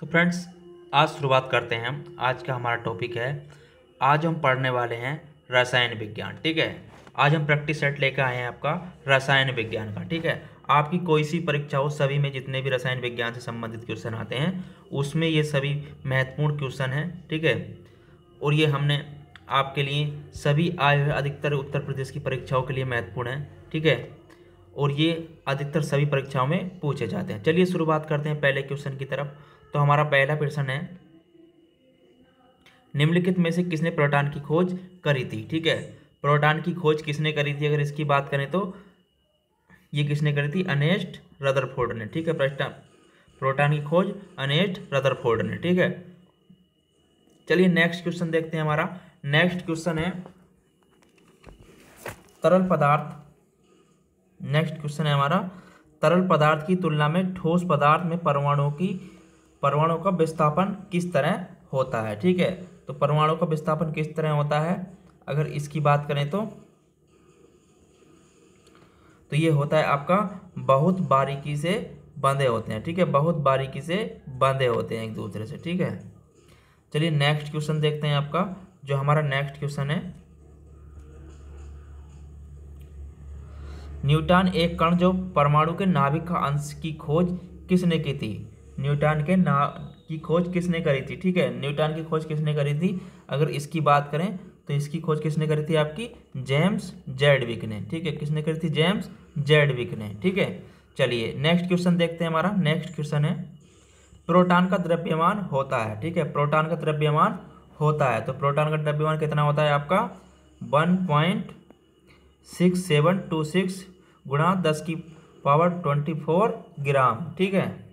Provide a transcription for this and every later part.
तो फ्रेंड्स आज शुरुआत करते हैं हम। आज का हमारा टॉपिक है, आज हम पढ़ने वाले हैं रसायन विज्ञान। ठीक है, आज हम प्रैक्टिस सेट लेकर आए हैं आपका रसायन विज्ञान का। ठीक है, आपकी कोई सी परीक्षा हो, सभी में जितने भी रसायन विज्ञान से संबंधित क्वेश्चन आते हैं उसमें ये सभी महत्वपूर्ण क्वेश्चन हैं। ठीक है, और ये हमने आपके लिए सभी आए हुए अधिकतर उत्तर प्रदेश की परीक्षाओं के लिए महत्वपूर्ण है। ठीक है, और ये अधिकतर सभी परीक्षाओं में पूछे जाते हैं। चलिए शुरुआत करते हैं पहले क्वेश्चन की तरफ। तो हमारा पहला प्रश्न है, निम्नलिखित में से किसने प्रोटॉन की खोज करी थी। ठीक है, प्रोटॉन की खोज किसने करी थी, अगर इसकी बात करें तो ये किसने करी थी, अर्नेस्ट रदरफोर्ड ने। ठीक है, प्रोटॉन की खोज अर्नेस्ट रदरफोर्ड ने। ठीक है, चलिए नेक्स्ट क्वेश्चन देखते हैं। हमारा नेक्स्ट क्वेश्चन है तरल पदार्थ। नेक्स्ट क्वेश्चन है हमारा, तरल पदार्थ की तुलना में ठोस पदार्थ में परमाणुओं का विस्थापन किस तरह होता है। ठीक है, तो परमाणुओं का विस्थापन किस तरह होता है, अगर इसकी बात करें तो ये होता है आपका बहुत बारीकी से बंधे होते हैं। ठीक है, बहुत बारीकी से बंधे होते हैं एक दूसरे से। ठीक है, चलिए नेक्स्ट क्वेश्चन देखते हैं आपका। जो हमारा नेक्स्ट क्वेश्चन है, न्यूटन एक कण जो परमाणु के नाभिक का अंश की खोज किसने की थी। न्यूटन के की खोज किसने करी थी। ठीक है, न्यूटन की खोज किसने करी थी, अगर इसकी बात करें तो इसकी खोज किसने करी थी आपकी, जेम्स चैडविक ने। ठीक है, किसने करी थी, जेम्स चैडविक ने। ठीक है, चलिए नेक्स्ट क्वेश्चन देखते हैं। हमारा नेक्स्ट क्वेश्चन है, प्रोटॉन का द्रव्यमान होता है। ठीक है, प्रोटॉन का द्रव्यमान होता है, तो प्रोटॉन का द्रव्यमान कितना होता है आपका, 1.6726 गुणा 10^24 ग्राम। ठीक है,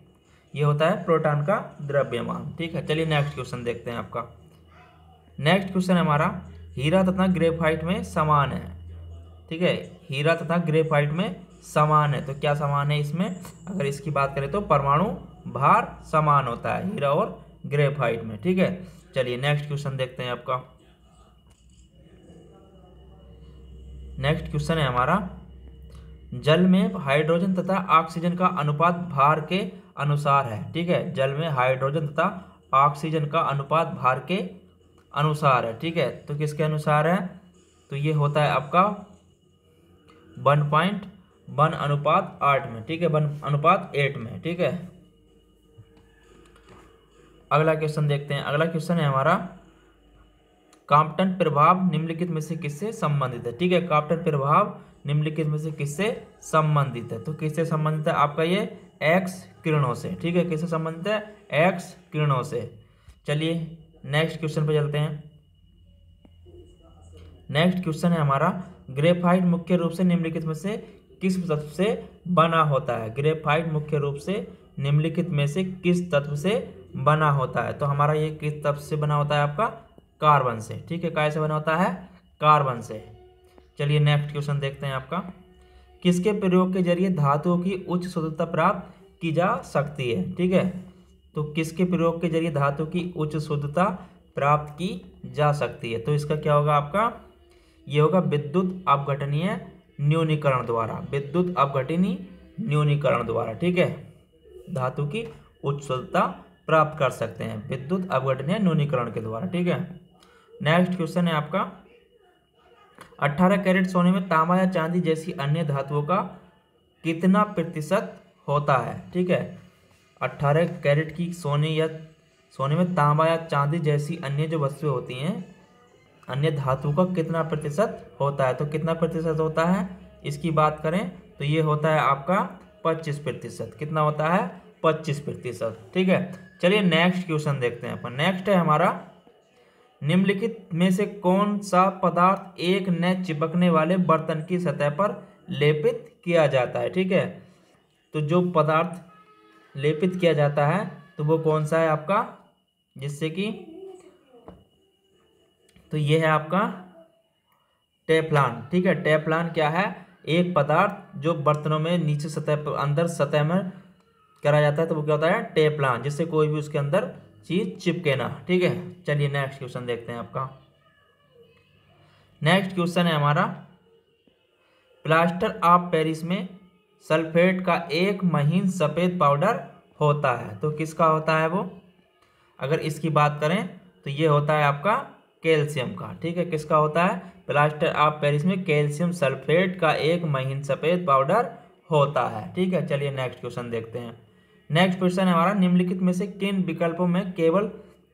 ये होता है प्रोटॉन का द्रव्यमान। ठीक है, चलिए नेक्स्ट क्वेश्चन देखते हैं आपका। नेक्स्ट क्वेश्चन हमारा, हीरा तथा ग्रेफाइट में समान है। ठीक है, हीरा तथा ग्रेफाइट में समान है, तो क्या समान है इसमें, अगर इसकी बात करें तो परमाणु भार समान होता है हीरा और ग्रेफाइट में। ठीक है, चलिए नेक्स्ट क्वेश्चन देखते हैं आपका। नेक्स्ट क्वेश्चन है हमारा, जल में हाइड्रोजन तथा ऑक्सीजन का अनुपात भार के अनुसार है। ठीक है, जल में हाइड्रोजन तथा ऑक्सीजन का अनुपात भार के अनुसार है। ठीक है, तो किसके अनुसार है, तो ये होता है आपका 1.1:8 में। ठीक है, 1:8 में। ठीक है, अगला क्वेश्चन देखते हैं। अगला क्वेश्चन है हमारा, कॉम्पटन प्रभाव निम्नलिखित में से किससे संबंधित है। ठीक है, कॉम्पटन प्रभाव निम्नलिखित में से किससे संबंधित है, तो किससे संबंधित है आपका ये, एक्स किरणों से। ठीक है, किससे संबंधित है, एक्स किरणों से। चलिए नेक्स्ट क्वेश्चन पर चलते हैं। नेक्स्ट क्वेश्चन है हमारा, ग्रेफाइट मुख्य रूप से निम्नलिखित में से किस तत्व से बना होता है। ग्रेफाइट मुख्य रूप से निम्नलिखित में से किस तत्व से बना होता है, तो हमारा ये किस तत्व से बना होता है आपका, कार्बन से। ठीक है, काय से बना होता है, कार्बन से। चलिए नेक्स्ट क्वेश्चन देखते हैं आपका। किसके प्रयोग के जरिए धातुओं की उच्च शुद्धता प्राप्त की जा सकती है। ठीक है, तो किसके प्रयोग के जरिए धातु की उच्च शुद्धता प्राप्त की जा सकती है, तो इसका क्या होगा आपका, ये होगा विद्युत अपघटनीय न्यूनीकरण द्वारा। विद्युत अपघटनीय न्यूनीकरण द्वारा, ठीक है, धातु की उच्च शुद्धता प्राप्त कर सकते हैं विद्युत अपघटनीय न्यूनीकरण के द्वारा। ठीक है, नेक्स्ट क्वेश्चन है आपका, 18 कैरेट सोने में तांबा या चांदी जैसी अन्य धातुओं का कितना प्रतिशत होता है। ठीक है, 18 कैरेट की सोने में तांबा या चांदी जैसी अन्य जो वस्तुएं होती हैं, अन्य धातुओं का कितना प्रतिशत होता है, तो कितना प्रतिशत होता है, इसकी बात करें तो ये होता है आपका 25%। कितना होता है, 25%। ठीक है, चलिए नेक्स्ट क्वेश्चन देखते हैं अपन। नेक्स्ट है हमारा, निम्नलिखित में से कौन सा पदार्थ एक न चिपकने वाले बर्तन की सतह पर लेपित किया जाता है। ठीक है, तो जो पदार्थ लेपित किया जाता है तो वो कौन सा है आपका, जिससे कि, तो ये है आपका टेफ्लॉन। ठीक है, टेफ्लॉन क्या है, एक पदार्थ जो बर्तनों में नीचे सतह पर, अंदर सतह में करा जाता है, तो वो क्या होता है, टेफ्लॉन, जिससे कोई भी उसके अंदर चीज चिपके ना। ठीक है, चलिए नेक्स्ट क्वेश्चन देखते हैं आपका। नेक्स्ट क्वेश्चन है हमारा, प्लास्टर ऑफ पेरिस में सल्फेट का एक महीन सफेद पाउडर होता है, तो किसका होता है वो, अगर इसकी बात करें तो ये होता है आपका कैल्शियम का, ठीक है, किसका होता है, प्लास्टर ऑफ पेरिस में कैल्शियम सल्फेट का एक महीन सफ़ेद पाउडर होता है, ठीक है। चलिए नेक्स्ट क्वेश्चन देखते हैं। नेक्स्ट क्वेश्चन हमारा, निम्नलिखित में से किन विकल्पों में केवल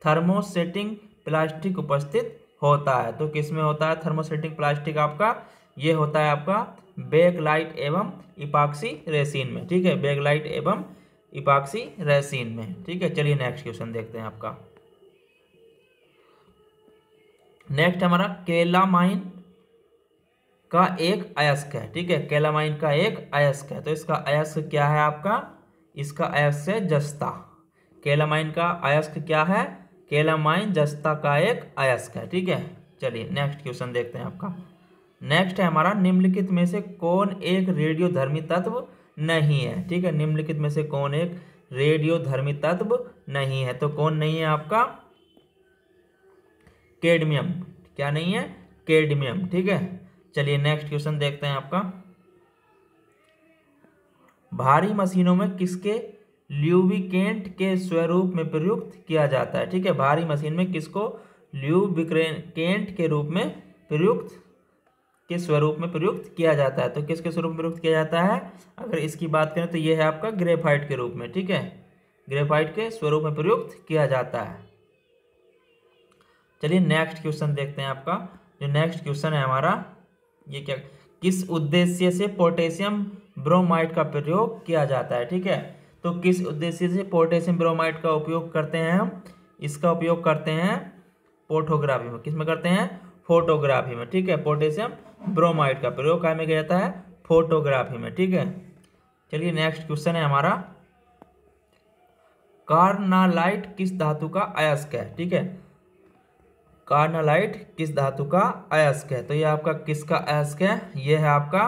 थर्मोसेटिंग प्लास्टिक उपस्थित होता है, तो किसमें होता है थर्मोसेटिंग प्लास्टिक आपका, ये होता है आपका बेकलाइट एवं इपॉक्सी रेसिन में, ठीक है, बेकलाइट एवं इपॉक्सी रेसिन में, ठीक है। चलिए नेक्स्ट क्वेश्चन देखते हैं आपका। नेक्स्ट हमारा कैलामाइन का एक अयस्क है, ठीक है, कैलामाइन का एक अयस्क है, तो इसका अयस्क क्या है आपका, इसका अयस्क है जस्ता। कैलामाइन का अयस्क क्या है, कैलामाइन जस्ता का एक अयस्क है, ठीक है। चलिए नेक्स्ट क्वेश्चन देखते हैं आपका। नेक्स्ट है हमारा, निम्नलिखित में से कौन एक रेडियोधर्मी तत्व नहीं है, ठीक है, निम्नलिखित में से कौन एक रेडियोधर्मी तत्व नहीं है, तो कौन नहीं है आपका, कैडमियम, क्या नहीं है, कैडमियम, ठीक है। चलिए नेक्स्ट क्वेश्चन देखते हैं आपका। भारी मशीनों में किसके ल्यूब्रिकेंट के स्वरूप में प्रयुक्त किया जाता है, ठीक है, भारी मशीन में किसको ल्यूब्रिकेंट के रूप में प्रयुक्त के स्वरूप में प्रयुक्त किया जाता है, तो किसके स्वरूप में प्रयुक्त किया जाता है, अगर इसकी बात करें तो यह है आपका ग्रेफाइट के रूप में, ठीक है, ग्रेफाइट के स्वरूप में प्रयुक्त किया जाता है। चलिए नेक्स्ट क्वेश्चन देखते हैं आपका। जो नेक्स्ट क्वेश्चन है हमारा, ये क्या, किस उद्देश्य से पोटेशियम ब्रोमाइड का प्रयोग किया जाता है, ठीक है, तो किस उद्देश्य से पोटेशियम ब्रोमाइड का उपयोग करते हैं हम, इसका उपयोग करते हैं फोटोग्राफी में, किस में करते हैं, फोटोग्राफी में, ठीक है, पोटेशियम ब्रोमाइड का प्रयोग काम में किया जाता है, फोटोग्राफी में, ठीक है। चलिए नेक्स्ट क्वेश्चन है हमारा, कार्नालाइट किस धातु का अयस्क है, ठीक है, कार्नालाइट किस धातु का अयस्क है, तो ये आपका किसका अयस्क है, ये है आपका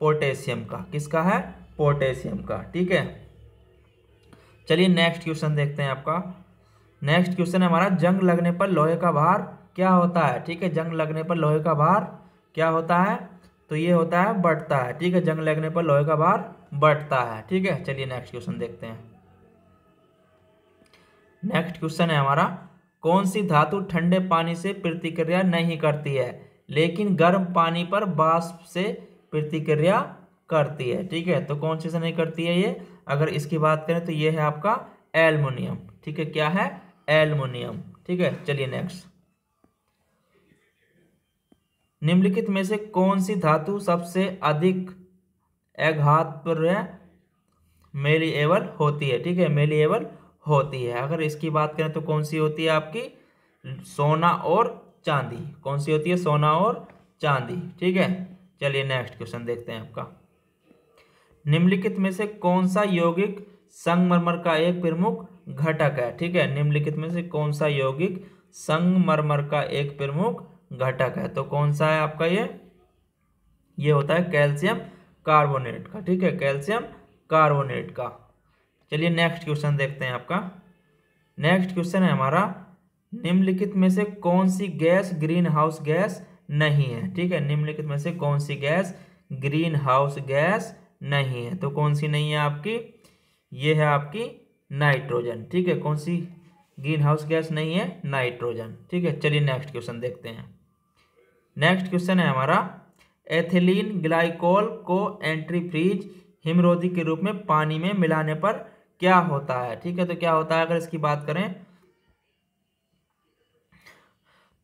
पोटेशियम का, किसका है, पोटेशियम का, ठीक है। चलिए नेक्स्ट क्वेश्चन देखते हैं आपका। नेक्स्ट क्वेश्चन है हमारा, जंग लगने पर लोहे का भार क्या होता है, ठीक है, जंग लगने पर लोहे का भार क्या होता है, तो ये होता है बढ़ता है, ठीक है, जंग लगने पर लोहे का भार बढ़ता है, ठीक है। चलिए नेक्स्ट क्वेश्चन देखते हैं। नेक्स्ट क्वेश्चन है हमारा, कौन सी धातु ठंडे पानी से प्रतिक्रिया नहीं करती है लेकिन गर्म पानी पर वाष्प से प्रतिक्रिया करती है, ठीक है, तो कौन सी से नहीं करती है ये, अगर इसकी बात करें तो ये है आपका एल्युमिनियम, ठीक है, क्या है, एल्युमिनियम, ठीक है। चलिए नेक्स्ट, निम्नलिखित में से कौन सी धातु सबसे अधिक अघातप्रिय मेलिएबल होती है, ठीक है, मेलिएबल होती है, अगर इसकी बात करें तो कौन सी होती है आपकी, सोना और चांदी, कौन सी होती है, सोना और चांदी, ठीक है। चलिए नेक्स्ट क्वेश्चन देखते हैं आपका। निम्नलिखित में से कौन सा यौगिक संगमरमर का एक प्रमुख घटक है, ठीक है, निम्नलिखित में से कौन सा यौगिक संगमरमर का एक प्रमुख घटक है, तो कौन सा है आपका ये होता है कैल्शियम कार्बोनेट का, ठीक है, कैल्शियम कार्बोनेट का। चलिए नेक्स्ट क्वेश्चन देखते हैं आपका। नेक्स्ट क्वेश्चन है हमारा, निम्नलिखित में से कौन सी गैस ग्रीन हाउस गैस नहीं है, ठीक है, निम्नलिखित में से कौन सी गैस ग्रीन हाउस गैस नहीं है, तो कौन सी नहीं है आपकी, ये है आपकी नाइट्रोजन, ठीक है, कौन सी ग्रीन हाउस गैस नहीं है, नाइट्रोजन, ठीक है। चलिए नेक्स्ट क्वेश्चन देखते हैं। नेक्स्ट क्वेश्चन है हमारा, एथिलीन ग्लाइकोल को एंटीफ्रीज हिमरोधी के रूप में पानी में मिलाने पर क्या होता है, ठीक है, तो क्या होता है, अगर इसकी बात करें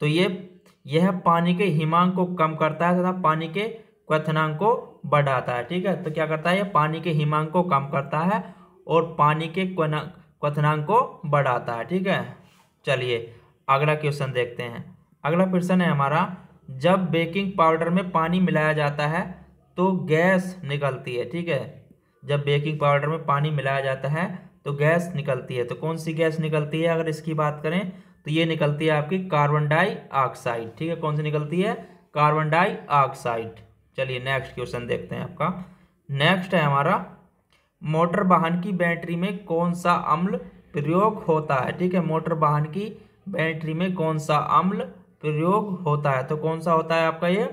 तो यह पानी के हिमांक को कम करता है तथा पानी के क्वथनांक को बढ़ाता है, ठीक है, तो क्या करता है, यह पानी के हिमांक को कम करता है और पानी के क्वथनांक को बढ़ाता है, ठीक है। चलिए अगला क्वेश्चन देखते हैं। अगला क्वेश्चन है हमारा, जब बेकिंग पाउडर में पानी मिलाया जाता है तो गैस निकलती है, ठीक है, जब बेकिंग पाउडर में पानी मिलाया जाता है तो गैस निकलती है, तो कौन सी गैस निकलती है, अगर इसकी बात करें तो ये निकलती है आपकी कार्बन डाई ऑक्साइड, ठीक है, कौन सी निकलती है, कार्बन डाई ऑक्साइड। चलिए नेक्स्ट क्वेश्चन देखते हैं आपका। नेक्स्ट है हमारा, मोटर वाहन की बैटरी में कौन सा अम्ल प्रयोग होता है, ठीक है, मोटर वाहन की बैटरी में कौन सा अम्ल प्रयोग होता है, तो कौन सा होता है आपका ये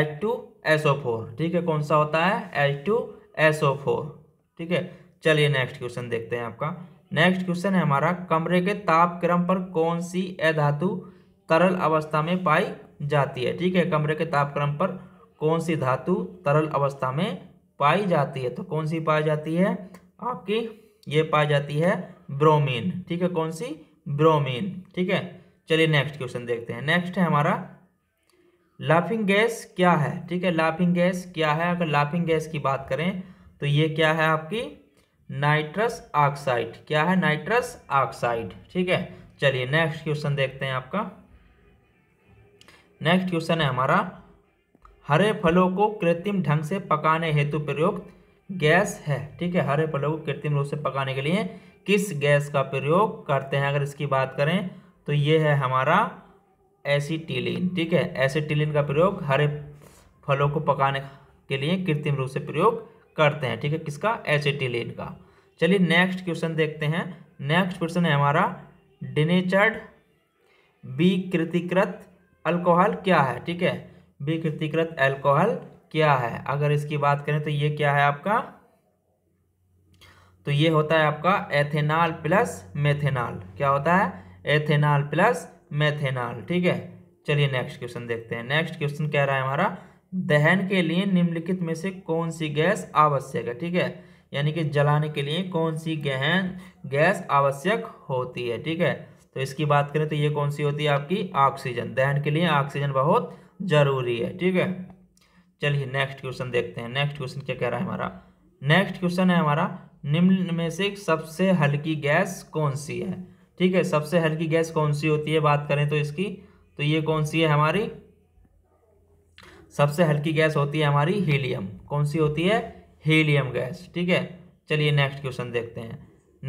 H2SO4, ठीक है, कौन सा होता है H2SO4, ठीक है। चलिए नेक्स्ट क्वेश्चन देखते हैं आपका। नेक्स्ट क्वेश्चन है हमारा, कमरे के ताप क्रम पर कौन सी अधातु तरल अवस्था में पाई जाती है? ठीक है, कमरे के ताप क्रम पर कौन सी धातु तरल अवस्था में पाई जाती है? तो कौन सी पाई जाती है आपकी, ये पाई जाती है ब्रोमीन। ठीक है, कौन सी? ब्रोमीन। ठीक है, चलिए नेक्स्ट क्वेश्चन देखते हैं। नेक्स्ट है हमारा लाफिंग गैस क्या है? ठीक है, लाफिंग गैस क्या है? अगर लाफिंग गैस की बात करें तो ये क्या है आपकी, नाइट्रस ऑक्साइड। क्या है? Nitrous oxide. ठीक है, चलिए नेक्स्ट क्वेश्चन देखते हैं आपका। नेक्स्ट क्वेश्चन है हमारा, हरे फलों को कृत्रिम ढंग से पकाने हेतु प्रयुक्त गैस है। ठीक है, हरे फलों को कृत्रिम रूप से पकाने के लिए किस गैस का प्रयोग करते हैं? अगर इसकी बात करें तो ये है हमारा एसिटिलीन। ठीक है, एसिटिलीन का प्रयोग हरे फलों को पकाने के लिए कृत्रिम रूप से प्रयोग करते हैं। ठीक है, किसका? एसिटिलीन का। चलिए नेक्स्ट क्वेश्चन देखते हैं। नेक्स्ट क्वेश्चन है हमारा, डिनेचर्ड विकृतीकृत अल्कोहल क्या है? ठीक है, विकृतीकृत अल्कोहल क्या है? अगर इसकी बात करें तो ये क्या है आपका, तो ये होता है आपका एथेनॉल प्लस मेथेनॉल। क्या होता है? Ethanol plus methanol. ठीक है, चलिए नेक्स्ट क्वेश्चन देखते हैं। नेक्स्ट क्वेश्चन कह रहा है हमारा, दहन के लिए निम्नलिखित में से कौन सी गैस आवश्यक है? ठीक है, यानी कि जलाने के लिए कौन सी गहन गैस आवश्यक होती है? ठीक है, तो इसकी बात करें तो ये कौन सी होती है आपकी, ऑक्सीजन। दहन के लिए ऑक्सीजन बहुत जरूरी है। ठीक है, चलिए नेक्स्ट क्वेश्चन देखते हैं। नेक्स्ट क्वेश्चन क्या कह रहा है हमारा? नेक्स्ट क्वेश्चन है हमारा, निम्न में से सबसे हल्की गैस कौन सी है? ठीक है, सबसे हल्की गैस कौन सी होती है? बात करें तो इसकी, तो ये कौन सी है हमारी, सबसे हल्की गैस होती है हमारी हीलियम। कौन सी होती है? Helium gas. ठीक है, चलिए नेक्स्ट क्वेश्चन देखते हैं।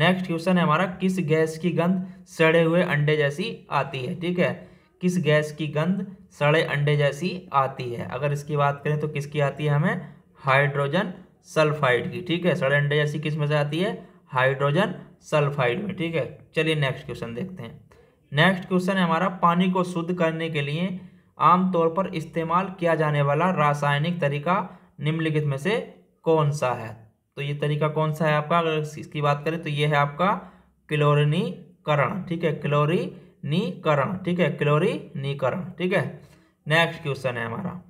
नेक्स्ट क्वेश्चन है हमारा, किस गैस की गंध सड़े हुए अंडे जैसी आती है? ठीक है, किस गैस की गंध सड़े अंडे जैसी आती है? अगर इसकी बात करें तो किसकी आती है हमें, हाइड्रोजन सल्फाइड की। ठीक है, सड़े अंडे जैसी किस में से आती है? हाइड्रोजन सल्फाइड में। ठीक है, चलिए नेक्स्ट क्वेश्चन देखते हैं। नेक्स्ट क्वेश्चन है हमारा, पानी को शुद्ध करने के लिए आमतौर पर इस्तेमाल किया जाने वाला रासायनिक तरीका निम्नलिखित में से कौन सा है? तो ये तरीका कौन सा है आपका? अगर इसकी बात करें तो ये है आपका क्लोरीनीकरण। ठीक है, क्लोरीनीकरण। ठीक है, क्लोरीनीकरण। ठीक है, नेक्स्ट क्वेश्चन है हमारा।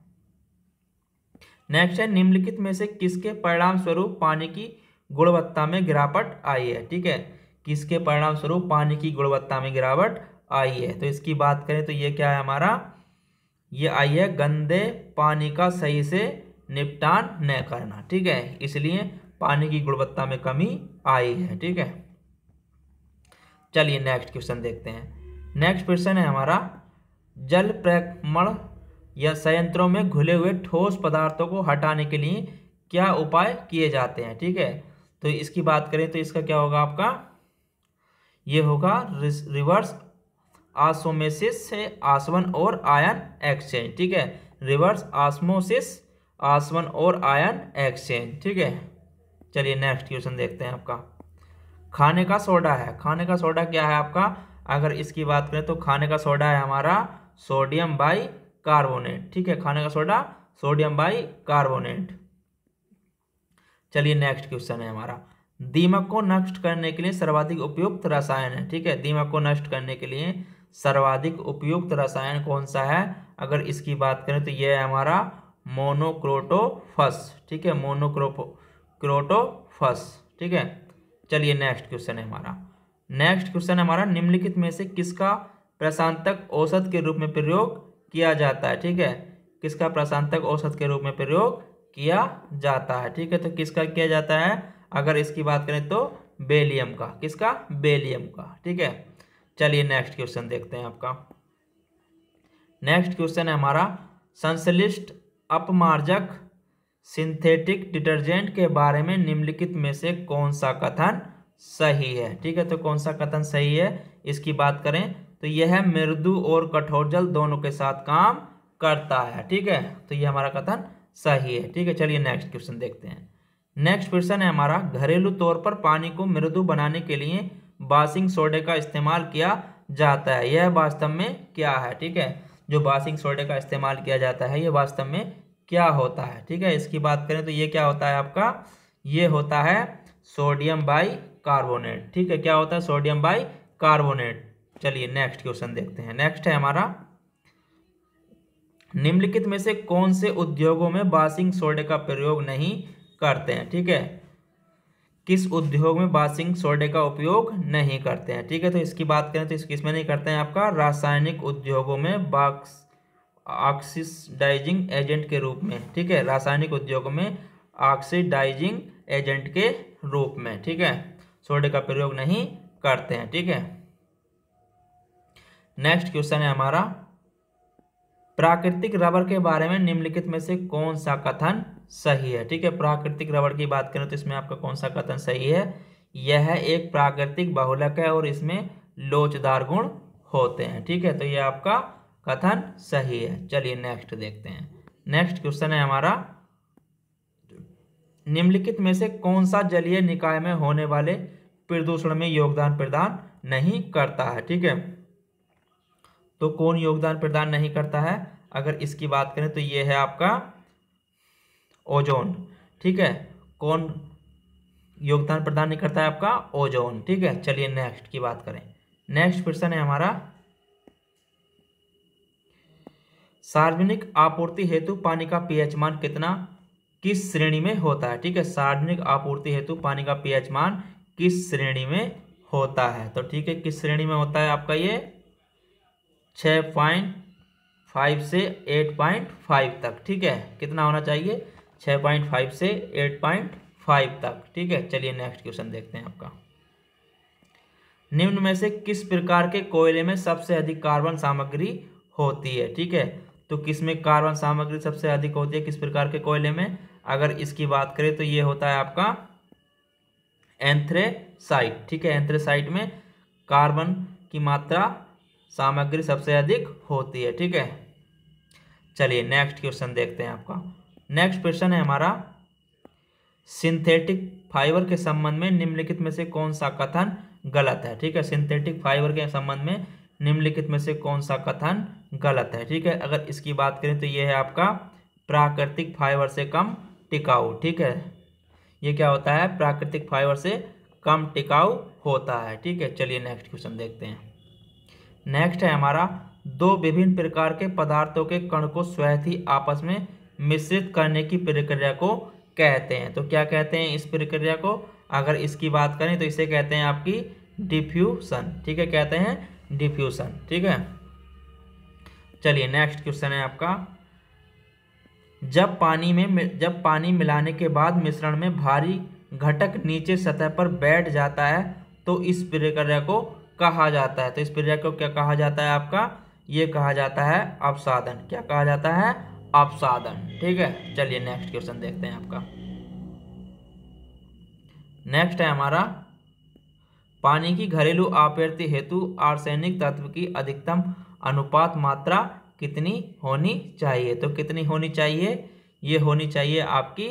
नेक्स्ट है, निम्नलिखित में से किसके परिणाम स्वरूप पानी की गुणवत्ता में गिरावट आई है? ठीक है, किसके परिणाम स्वरूप पानी की गुणवत्ता में गिरावट आई है? तो इसकी बात करें तो ये क्या है हमारा, ये आई है गंदे पानी का सही से निपटान न करना। ठीक है, इसलिए पानी की गुणवत्ता में कमी आई है। ठीक है, चलिए नेक्स्ट क्वेश्चन देखते हैं। नेक्स्ट क्वेश्चन है हमारा, जल प्रक्रमण या संयंत्रों में घुले हुए ठोस पदार्थों को हटाने के लिए क्या उपाय किए जाते हैं? ठीक है, तो इसकी बात करें तो इसका क्या होगा आपका, ये होगा रिवर्स ऑस्मोसिस से आसवन और आयन एक्सचेंज। ठीक है, रिवर्स ऑस्मोसिस, आसवन और आयन एक्सचेंज। ठीक है, चलिए नेक्स्ट क्वेश्चन देखते हैं आपका। खाने का सोडा है, खाने का सोडा क्या है आपका? अगर इसकी बात करें तो खाने का सोडा है हमारा सोडियम बाइकार्बोनेट। ठीक है, खाने का सोडा सोडियम बाइकार्बोनेट। चलिए नेक्स्ट क्वेश्चन है हमारा, दीमक को नष्ट करने के लिए सर्वाधिक उपयुक्त रसायन है। ठीक है, दीमक को नष्ट करने के लिए सर्वाधिक उपयुक्त रसायन कौन सा है? अगर इसकी बात करें तो यह है हमारा मोनोक्रोटोफस। ठीक है, मोनोक्रोटोफस। ठीक है, चलिए नेक्स्ट क्वेश्चन है हमारा। नेक्स्ट क्वेश्चन है हमारा, निम्नलिखित में से किसका प्रशांतक औसत के रूप में प्रयोग किया जाता है? ठीक है, किसका प्रशांतक औसत के रूप में प्रयोग किया जाता है? ठीक है, तो किसका किया जाता है? अगर इसकी बात करें तो बेरियम का। किसका? बेरियम का। ठीक है, चलिए नेक्स्ट क्वेश्चन देखते हैं आपका। नेक्स्ट क्वेश्चन है हमारा, संश्लिष्ट अपमार्जक सिंथेटिक डिटर्जेंट के बारे में निम्नलिखित में से कौन सा कथन सही है? ठीक है, तो कौन सा कथन सही है? इसकी बात करें तो यह है मृदु और कठोर जल दोनों के साथ काम करता है। ठीक है, तो ये हमारा कथन सही है। ठीक है, चलिए नेक्स्ट क्वेश्चन देखते हैं। नेक्स्ट क्वेश्चन है हमारा, घरेलू तौर पर पानी को मृदु बनाने के लिए वाशिंग सोडे का इस्तेमाल किया जाता है। यह वास्तव में क्या है? ठीक है, जो वाशिंग सोडे का इस्तेमाल किया जाता है, ये वास्तव में क्या होता है? ठीक है, इसकी बात करें तो ये क्या होता है आपका, ये होता है सोडियम बाइकार्बोनेट। ठीक है, क्या होता है? Sodium bicarbonate. चलिए नेक्स्ट क्वेश्चन देखते हैं। नेक्स्ट है हमारा, निम्नलिखित में से कौन से उद्योगों में वाशिंग सोडे का प्रयोग नहीं करते हैं? ठीक है, किस उद्योग में वाशिंग सोडे का उपयोग नहीं करते हैं? ठीक है, तो इसकी बात करें तो इसमें नहीं करते हैं आपका रासायनिक उद्योगों में ऑक्सीडाइजिंग एजेंट के रूप में। ठीक है, रासायनिक उद्योगों में ऑक्सीडाइजिंग एजेंट के रूप में, ठीक है, सोडे का प्रयोग नहीं करते हैं। ठीक है, नेक्स्ट क्वेश्चन है हमारा, प्राकृतिक रबर के बारे में निम्नलिखित में से कौन सा कथन सही है? ठीक है, प्राकृतिक रबर की बात करें तो इसमें आपका कौन सा कथन सही है? यह एक प्राकृतिक बहुलक है और इसमें लोचदार गुण होते हैं। ठीक है, तो यह आपका कथन सही है। चलिए नेक्स्ट देखते हैं। नेक्स्ट क्वेश्चन है हमारा, निम्नलिखित में से कौन सा जलीय निकाय में होने वाले प्रदूषण में योगदान प्रदान नहीं करता है? ठीक है, तो कौन योगदान प्रदान नहीं करता है? अगर इसकी बात करें तो ये है आपका ओजोन। ठीक है, कौन योगदान प्रदान नहीं करता है? आपका ओजोन। ठीक है, चलिए नेक्स्ट की बात करें। नेक्स्ट क्वेश्चन है हमारा, सार्वजनिक आपूर्ति हेतु पानी का पीएच मान कितना किस श्रेणी में होता है? ठीक है, सार्वजनिक आपूर्ति हेतु पानी का पीएच मान किस श्रेणी में होता है? तो ठीक है, किस श्रेणी में होता है आपका ये 6.5 से 8.5 तक। ठीक है, कितना होना चाहिए? 6.5 से 8.5 तक। ठीक है, चलिए नेक्स्ट क्वेश्चन देखते हैं आपका, निम्न में से किस प्रकार के कोयले में सबसे अधिक कार्बन सामग्री होती है? ठीक है, तो किस में कार्बन सामग्री सबसे अधिक होती है, किस प्रकार के कोयले में? अगर इसकी बात करें तो ये होता है आपका एंथ्रेसाइट। ठीक है, एंथ्रेसाइट में कार्बन की मात्रा सामग्री सबसे अधिक होती है। ठीक है, चलिए नेक्स्ट क्वेश्चन देखते हैं आपका। नेक्स्ट क्वेश्चन है हमारा, सिंथेटिक फाइबर के संबंध में निम्नलिखित में से कौन सा कथन गलत है? ठीक है, सिंथेटिक फाइबर के संबंध में निम्नलिखित में से कौन सा कथन गलत है? ठीक है, अगर इसकी बात करें तो ये है आपका प्राकृतिक फाइबर से कम टिकाऊ। ठीक है, ये क्या होता है? प्राकृतिक फाइबर से कम टिकाऊ होता है। ठीक है, चलिए नेक्स्ट क्वेश्चन देखते हैं। नेक्स्ट है हमारा, दो विभिन्न प्रकार के पदार्थों के कण को स्वतः ही आपस में मिश्रित करने की प्रक्रिया को कहते हैं। तो क्या कहते हैं इस प्रक्रिया को? अगर इसकी बात करें तो इसे कहते हैं आपकी डिफ्यूजन। ठीक है, कहते हैं डिफ्यूजन। ठीक है, चलिए नेक्स्ट क्वेश्चन है आपका, जब पानी मिलाने के बाद मिश्रण में भारी घटक नीचे सतह पर बैठ जाता है तो इस प्रक्रिया को कहा जाता है। तो इस प्रक्रिया को क्या कहा जाता है आपका? ये कहा जाता है अपसादन। क्या कहा जाता है? अपसादन। ठीक है, चलिए नेक्स्ट क्वेश्चन देखते हैं आपका। नेक्स्ट है हमारा, पानी की घरेलू आपूर्ति हेतु आर्सेनिक तत्व की अधिकतम अनुपात मात्रा कितनी होनी चाहिए? तो कितनी होनी चाहिए? ये होनी चाहिए आपकी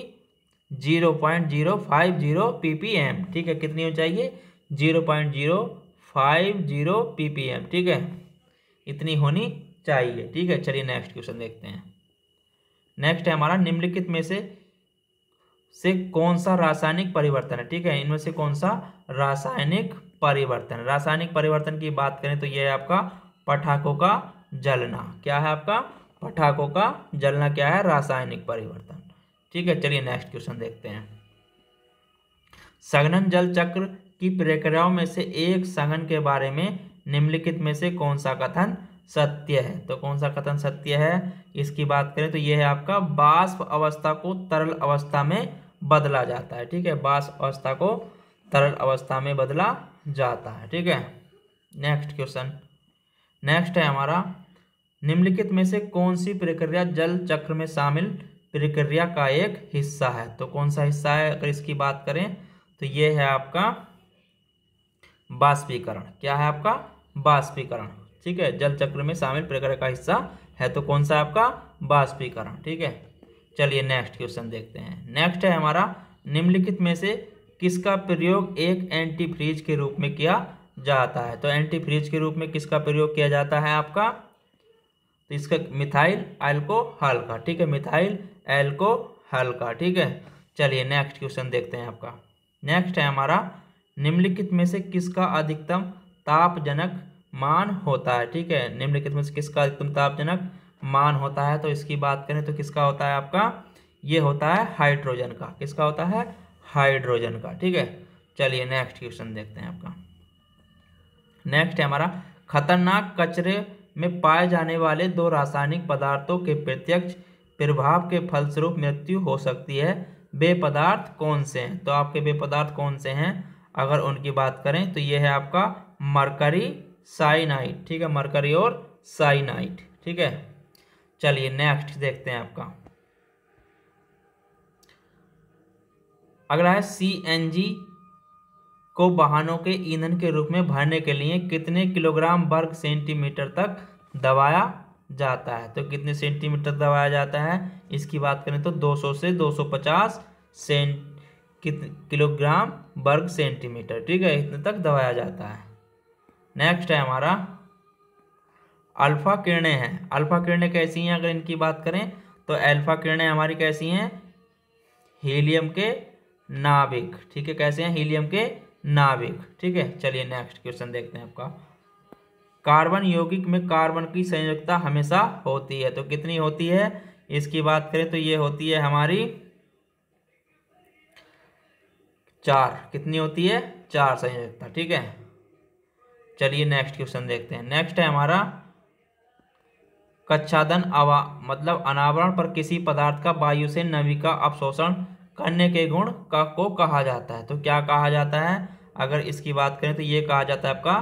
0.050 ppm। ठीक है, कितनी होनी चाहिए? 0.050 ppm। ठीक है, इतनी होनी चाहिए। ठीक है, चलिए नेक्स्ट क्वेश्चन देखते हैं। नेक्स्ट है हमारा, निम्नलिखित में से कौन सा रासायनिक परिवर्तन है? ठीक है, इनमें से कौन सा रासायनिक परिवर्तन? रासायनिक परिवर्तन की बात करें तो यह है आपका पटाखों का जलना। क्या है आपका? पटाखों का जलना क्या है? रासायनिक परिवर्तन। ठीक है, चलिए नेक्स्ट क्वेश्चन देखते हैं। सघनन जल चक्र की प्रक्रियाओं में से एक संघनन के बारे में निम्नलिखित में से कौन सा कथन सत्य है? तो कौन सा कथन सत्य है? इसकी बात करें तो यह है आपका बाष्प अवस्था को तरल अवस्था में बदला जाता है। ठीक है, बाष्प अवस्था को तरल अवस्था में बदला जाता है। ठीक है, नेक्स्ट क्वेश्चन। नेक्स्ट है हमारा, निम्नलिखित में से कौन सी प्रक्रिया जल चक्र में शामिल प्रक्रिया का एक हिस्सा है? तो कौन सा हिस्सा है? अगर इसकी बात करें तो यह है आपका बाष्पीकरण। क्या है आपका? बाष्पीकरण। ठीक है, जल चक्र में शामिल प्रक्रिया का हिस्सा है तो कौन सा आपका? बाष्पीकरण। ठीक है, चलिए नेक्स्ट क्वेश्चन देखते हैं। नेक्स्ट है हमारा, निम्नलिखित में से किसका प्रयोग एक एंटीफ्रीज के रूप में किया जाता है? तो एंटीफ्रीज के रूप में किसका प्रयोग किया जाता है आपका? तो इसका मिथाइल अल्कोहल का। ठीक है, मिथाइल अल्कोहल का। ठीक है, चलिए नेक्स्ट क्वेश्चन देखते हैं आपका। नेक्स्ट है हमारा निम्नलिखित में से किसका अधिकतम तापजनक मान होता है। ठीक है, निम्नलिखित में से किसका अधिकतम तापजनक मान होता है, तो इसकी बात करें तो किसका होता है आपका, ये होता है हाइड्रोजन का। किसका होता है, हाइड्रोजन का। ठीक है, चलिए नेक्स्ट क्वेश्चन देखते हैं आपका। नेक्स्ट है हमारा खतरनाक कचरे में पाए जाने वाले दो रासायनिक पदार्थों के प्रत्यक्ष प्रभाव के फलस्वरूप मृत्यु हो सकती है, वे पदार्थ कौन से हैं। तो आपके वे पदार्थ कौन से हैं, अगर उनकी बात करें तो ये है आपका मरकरी, साइनाइड। ठीक है, मरकरी और साइनाइड। ठीक है, चलिए नेक्स्ट देखते हैं आपका। अगला है CNG को वाहनों के ईंधन के रूप में भरने के लिए कितने किलोग्राम वर्ग सेंटीमीटर तक दबाया जाता है। तो कितने सेंटीमीटर दबाया जाता है, इसकी बात करें तो 200 से 250 किलोग्राम वर्ग सेंटीमीटर। ठीक है, इतने तक दबाया जाता है। नेक्स्ट है हमारा अल्फा किरणें हैं। अल्फा किरणें कैसी हैं, अगर इनकी बात करें तो अल्फा किरणें हमारी कैसी हैं, हीलियम के नाभिक। ठीक है, कैसे हैं, हीलियम के नाभिक। ठीक है, चलिए नेक्स्ट क्वेश्चन देखते हैं आपका। कार्बन यौगिक में कार्बन की संयोजकता हमेशा होती है, तो कितनी होती है, इसकी बात करें तो ये होती है हमारी 4। कितनी होती है, 4 संयोजकता। ठीक है, चलिए नेक्स्ट क्वेश्चन देखते हैं। नेक्स्ट है हमारा कच्छादन मतलब अनावरण पर किसी पदार्थ का वायु से नमी का अवशोषण करने के गुण का को कहा जाता है। तो क्या कहा जाता है, अगर इसकी बात करें तो ये कहा जाता है आपका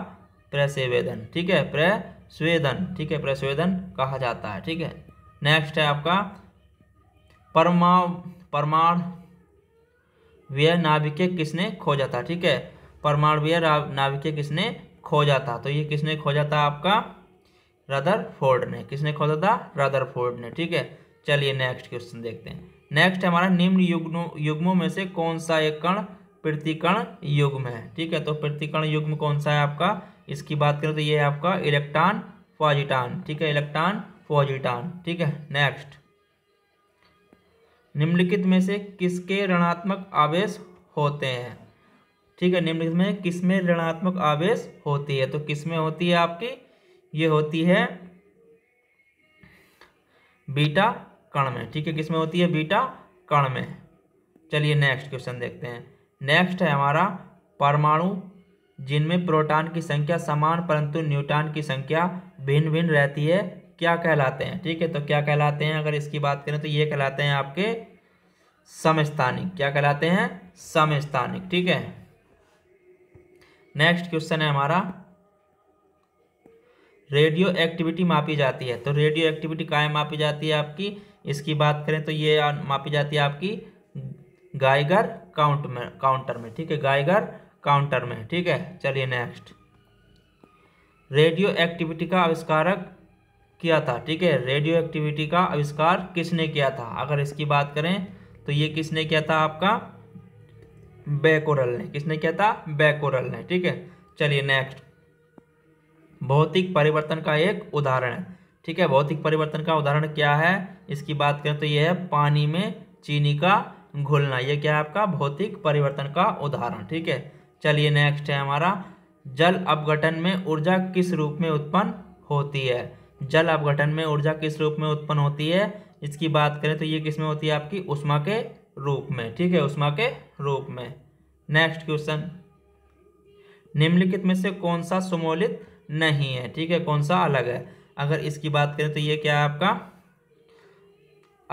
प्रस्वेदन। ठीक है, प्रस्वेदन। ठीक है, प्रस्वेदन कहा जाता है। ठीक है, नेक्स्ट है आपका परमाणवीय नाभिकीय किसने खोजा था। ठीक है, परमाणवीय नाभिकीय किसने खोजा था, तो ये किसने खोजा था आपका, रदरफोर्ड ने। किसने खोजा था, रदरफोर्ड ने। ठीक है, चलिए नेक्स्ट क्वेश्चन देखते हैं। नेक्स्ट हमारा निम्न युग्मों में से कौन सा एक कण प्रतिकण युग्म है। ठीक है, तो प्रतिकण युग्म कौन सा है आपका, इसकी बात करें तो ये है आपका इलेक्ट्रॉन पॉजिट्रॉन। ठीक है, इलेक्ट्रॉन पॉजिट्रॉन। ठीक है, नेक्स्ट निम्नलिखित में से किसके ऋणात्मक आवेश होते हैं। ठीक है, निम्नलिखित में किसमें ऋणात्मक आवेश होती है, तो किसमें होती है आपकी, ये होती है बीटा कण में। ठीक है, किसमें होती है, बीटा कण में। चलिए नेक्स्ट क्वेश्चन देखते हैं। नेक्स्ट है हमारा परमाणु जिनमें प्रोटॉन की संख्या समान परंतु न्यूट्रॉन की संख्या भिन्न भिन्न रहती है, क्या कहलाते हैं। ठीक है, तो क्या कहलाते हैं, अगर इसकी बात करें तो ये कहलाते हैं आपके समस्थानिक। क्या कहलाते हैं, समस्थानिक। ठीक है, नेक्स्ट क्वेश्चन है हमारा रेडियो एक्टिविटी मापी जाती है। तो रेडियो एक्टिविटी काहे मापी जाती है आपकी, इसकी बात करें तो ये मापी जाती है आपकी गाइगर काउंटर में। ठीक है, गाइगर काउंटर में। ठीक है, चलिए नेक्स्ट रेडियो एक्टिविटी का आविष्कारक किया था। ठीक है, रेडियो एक्टिविटी का आविष्कार किसने किया था, अगर इसकी बात करें तो ये किसने किया था आपका, बेकोरल ने। किसने किया था, बेकोरल ने। ठीक है, चलिए नेक्स्ट भौतिक परिवर्तन का एक उदाहरण है। ठीक है, भौतिक परिवर्तन का उदाहरण क्या है, इसकी बात करें तो यह है पानी में चीनी का घुलना। यह क्या है आपका, भौतिक परिवर्तन का उदाहरण। ठीक है, चलिए नेक्स्ट है हमारा जल अपघटन में ऊर्जा किस रूप में उत्पन्न होती है। जल अपघटन में ऊर्जा किस रूप में उत्पन्न होती है, इसकी बात करें तो ये किस में होती है आपकी, ऊष्मा के रूप में। ठीक है, ऊष्मा के रूप में। नेक्स्ट क्वेश्चन निम्नलिखित में से कौन सा सुमोलित नहीं है। ठीक है, कौन सा अलग है, अगर इसकी बात करें तो ये क्या है आपका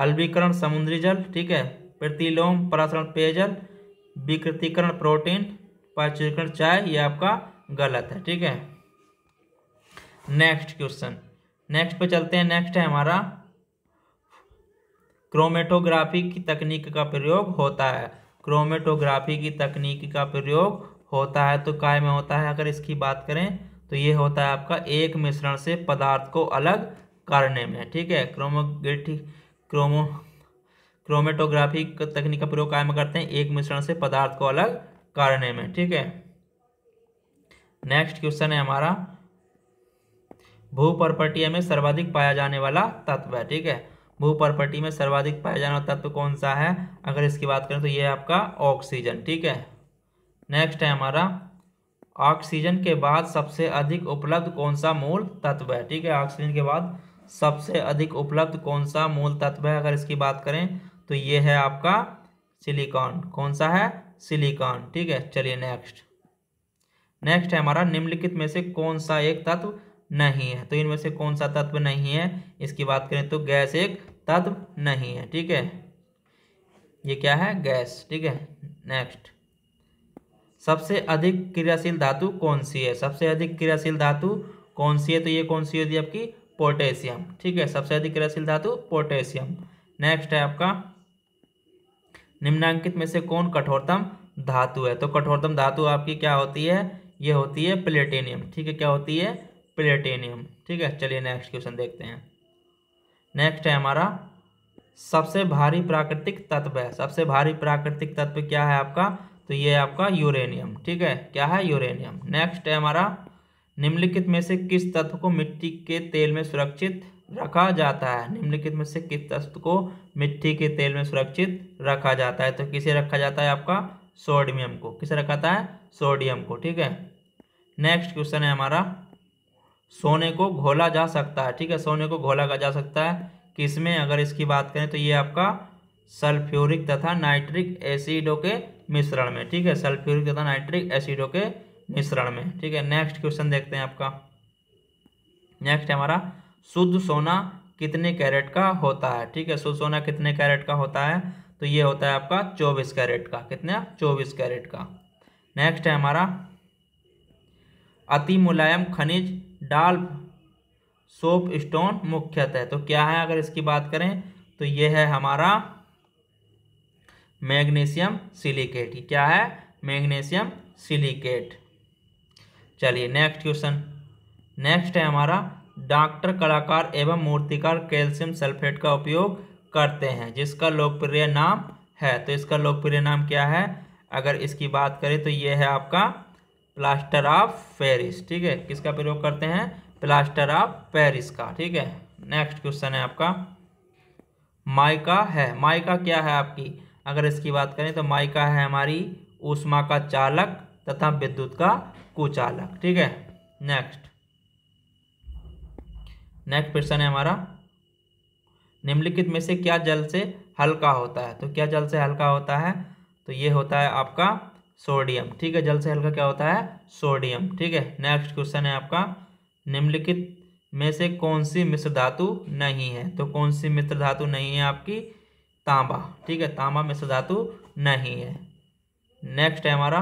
अल्बीकरण समुद्री जल। ठीक है, प्रतिलोम परासरण पेयजल, विकृतीकरण प्रोटीन, पाचकरण चाय, ये आपका गलत है। ठीक है, नेक्स्ट क्वेश्चन नेक्स्ट पे चलते हैं। नेक्स्ट है हमारा क्रोमेटोग्राफी की तकनीक का प्रयोग होता है। क्रोमेटोग्राफी की तकनीक का प्रयोग होता है तो काय में होता है, अगर इसकी बात करें तो ये होता है आपका एक मिश्रण से पदार्थ को अलग करने में। ठीक है, क्रोमेटोग्राफी तकनीक का प्रयोग कायम करते हैं एक मिश्रण से पदार्थ को अलग करने में। ठीक है, नेक्स्ट क्वेश्चन है हमारा भूपर्पटीय में सर्वाधिक पाया जाने वाला तत्व है। ठीक है, भूपर्पटी में सर्वाधिक पाया जाने वाला तत्व कौन सा है, अगर इसकी बात करें तो ये है आपका ऑक्सीजन। ठीक है, नेक्स्ट है हमारा ऑक्सीजन के बाद सबसे अधिक उपलब्ध कौन सा मूल तत्व है। ठीक है, ऑक्सीजन के बाद सबसे अधिक उपलब्ध कौन सा मूल तत्व है, अगर इसकी बात करें तो ये है आपका सिलिकॉन। कौन सा है? सिलिकॉन। ठीक है, चलिए नेक्स्ट। नेक्स्ट है हमारा निम्नलिखित में से कौन सा एक तत्व नहीं है। तो इनमें से कौन सा तत्व नहीं है इसकी बात करें तो गैस एक तत्व नहीं है। ठीक है, ये क्या है? गैस। ठीक है, नेक्स्ट। सबसे अधिक क्रियाशील धातु कौन सी है? सबसे अधिक क्रियाशील धातु कौन सी है? तो ये कौन सी होती है आपकी? पोटेशियम। ठीक है, सबसे अधिक क्रियाशील धातु पोटेशियम। नेक्स्ट है आपका निम्नांकित में से कौन कठोरतम धातु है? तो कठोरतम धातु आपकी क्या होती है? ये होती है प्लेटिनियम। ठीक है, क्या होती है? प्लेटिनियम। ठीक है, चलिए नेक्स्ट क्वेश्चन देखते हैं। नेक्स्ट है हमारा सबसे भारी प्राकृतिक तत्व है। सबसे भारी प्राकृतिक तत्व क्या है आपका? तो ये आपका यूरेनियम। ठीक है, क्या है? यूरेनियम। नेक्स्ट है हमारा निम्नलिखित में से किस तत्व को मिट्टी के तेल में सुरक्षित रखा जाता है? निम्नलिखित में से किस तत्व को मिट्टी के तेल में सुरक्षित रखा जाता है? तो किसे रखा जाता है आपका? सोडियम को। किसे रखाता है? सोडियम को। ठीक है, नेक्स्ट क्वेश्चन है हमारा सोने को घोला जा सकता है। ठीक है, सोने को घोला जा सकता है किसमें? अगर इसकी बात करें तो ये आपका सल्फ्यूरिक तथा नाइट्रिक एसिडों के मिश्रण में। ठीक है, सल्फ्यूरिक तथा नाइट्रिक एसिडों के मिश्रण में। ठीक है, नेक्स्ट क्वेश्चन देखते हैं आपका। नेक्स्ट हमारा शुद्ध सोना कितने कैरेट का होता है? ठीक है, शुद्ध सोना कितने कैरेट का होता है? तो ये होता है आपका 24 कैरेट का। कितना? 24 कैरेट का। नेक्स्ट है हमारा अति मुलायम खनिज डाल सोप स्टोन मुख्यतः तो क्या है? अगर इसकी बात करें तो ये है हमारा मैग्नीशियम सिलिकेट। क्या है? Magnesium silicate. चलिए नेक्स्ट क्वेश्चन। नेक्स्ट है हमारा डॉक्टर, कलाकार एवं मूर्तिकार कैल्शियम सल्फेट का उपयोग करते हैं जिसका लोकप्रिय नाम है। तो इसका लोकप्रिय नाम क्या है? अगर इसकी बात करें तो ये है आपका प्लास्टर ऑफ पेरिस। ठीक है, किसका प्रयोग करते हैं? प्लास्टर ऑफ पेरिस का। ठीक है, नेक्स्ट क्वेश्चन है आपका माइका है। माइका क्या है आपकी? अगर इसकी बात करें तो माइका है हमारी ऊष्मा का चालक तथा विद्युत का कुचालक। ठीक है, नेक्स्ट। नेक्स्ट क्वेश्चन है हमारा निम्नलिखित में से क्या जल से हल्का होता है? तो क्या जल से हल्का होता है? तो ये होता है आपका सोडियम। ठीक है, जल से हल्का क्या होता है? सोडियम। ठीक है, नेक्स्ट क्वेश्चन है आपका निम्नलिखित में से कौन सी मिश्र धातु नहीं है? तो कौन सी मिश्र धातु नहीं है आपकी? तांबा। ठीक है, तांबा मिश्र धातु नहीं है। नेक्स्ट है हमारा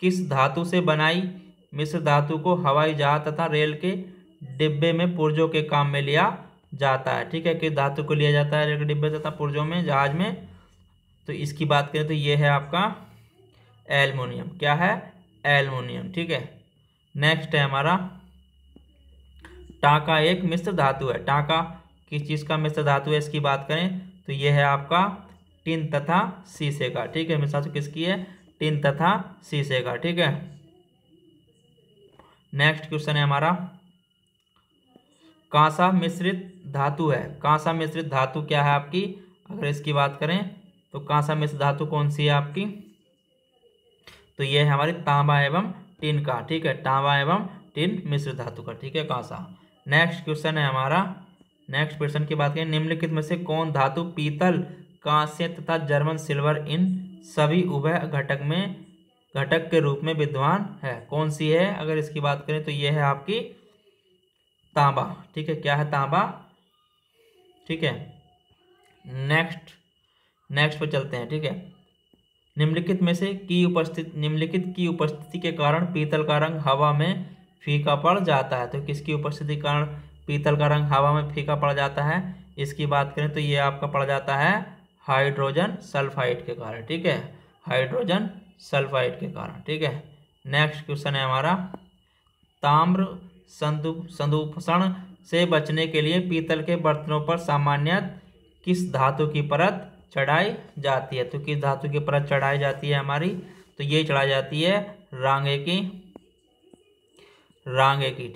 किस धातु से बनाई मिश्र धातु को हवाई जहाज तथा रेल के डिब्बे में पुर्जों के काम में लिया जाता है? ठीक है, किस धातु को लिया जाता है रेल के डिब्बे तथा पुर्जों में, जहाज में? तो इसकी बात करें तो ये है आपका एल्युमिनियम। क्या है? एल्युमिनियम। ठीक है, नेक्स्ट है हमारा टाका एक मिश्र धातु है। टाका किस चीज़ का मिश्र धातु है? इसकी बात करें तो यह है आपका टिन तथा शीशे का। ठीक है, मिश्र धातु किसकी है? टिन तथा शीशे का। ठीक है, नेक्स्ट क्वेश्चन है हमारा कांसा मिश्रित धातु है। कांसा मिश्रित धातु क्या है आपकी? अगर इसकी बात करें तो कांसा मिश्रित धातु कौन सी है आपकी? तो यह है हमारी तांबा एवं टिन का। ठीक है, तांबा एवं टिन मिश्र धातु का। ठीक है, कांसा। नेक्स्ट क्वेश्चन है हमारा नेक्स्ट क्वेश्चन की बात करें निम्नलिखित में से कौन धातु पीतल, कांस्य तथा जर्मन सिल्वर इन सभी उभय घटक के रूप में विद्यमान है? कौन सी है? अगर इसकी बात करें तो यह है आपकी तांबा। ठीक है, क्या है? तांबा। ठीक है, नेक्स्ट पर चलते हैं। ठीक है, निम्नलिखित में से निम्नलिखित की उपस्थिति के कारण पीतल का रंग हवा में फीका पड़ जाता है। तो किसकी उपस्थिति के कारण पीतल का रंग हवा में फीका पड़ जाता है? इसकी बात करें तो ये आपका पड़ जाता है हाइड्रोजन सल्फाइड के कारण। ठीक है, हाइड्रोजन सल्फाइड के कारण। ठीक है, नेक्स्ट क्वेश्चन है हमारा ताम्र संदूषण से बचने के लिए पीतल के बर्तनों पर सामान्यतः किस धातु की परत चढ़ाई जाती है? तो किस धातु की परत चढ़ाई जाती है हमारी? तो ये चढ़ाई जाती है रांगे की।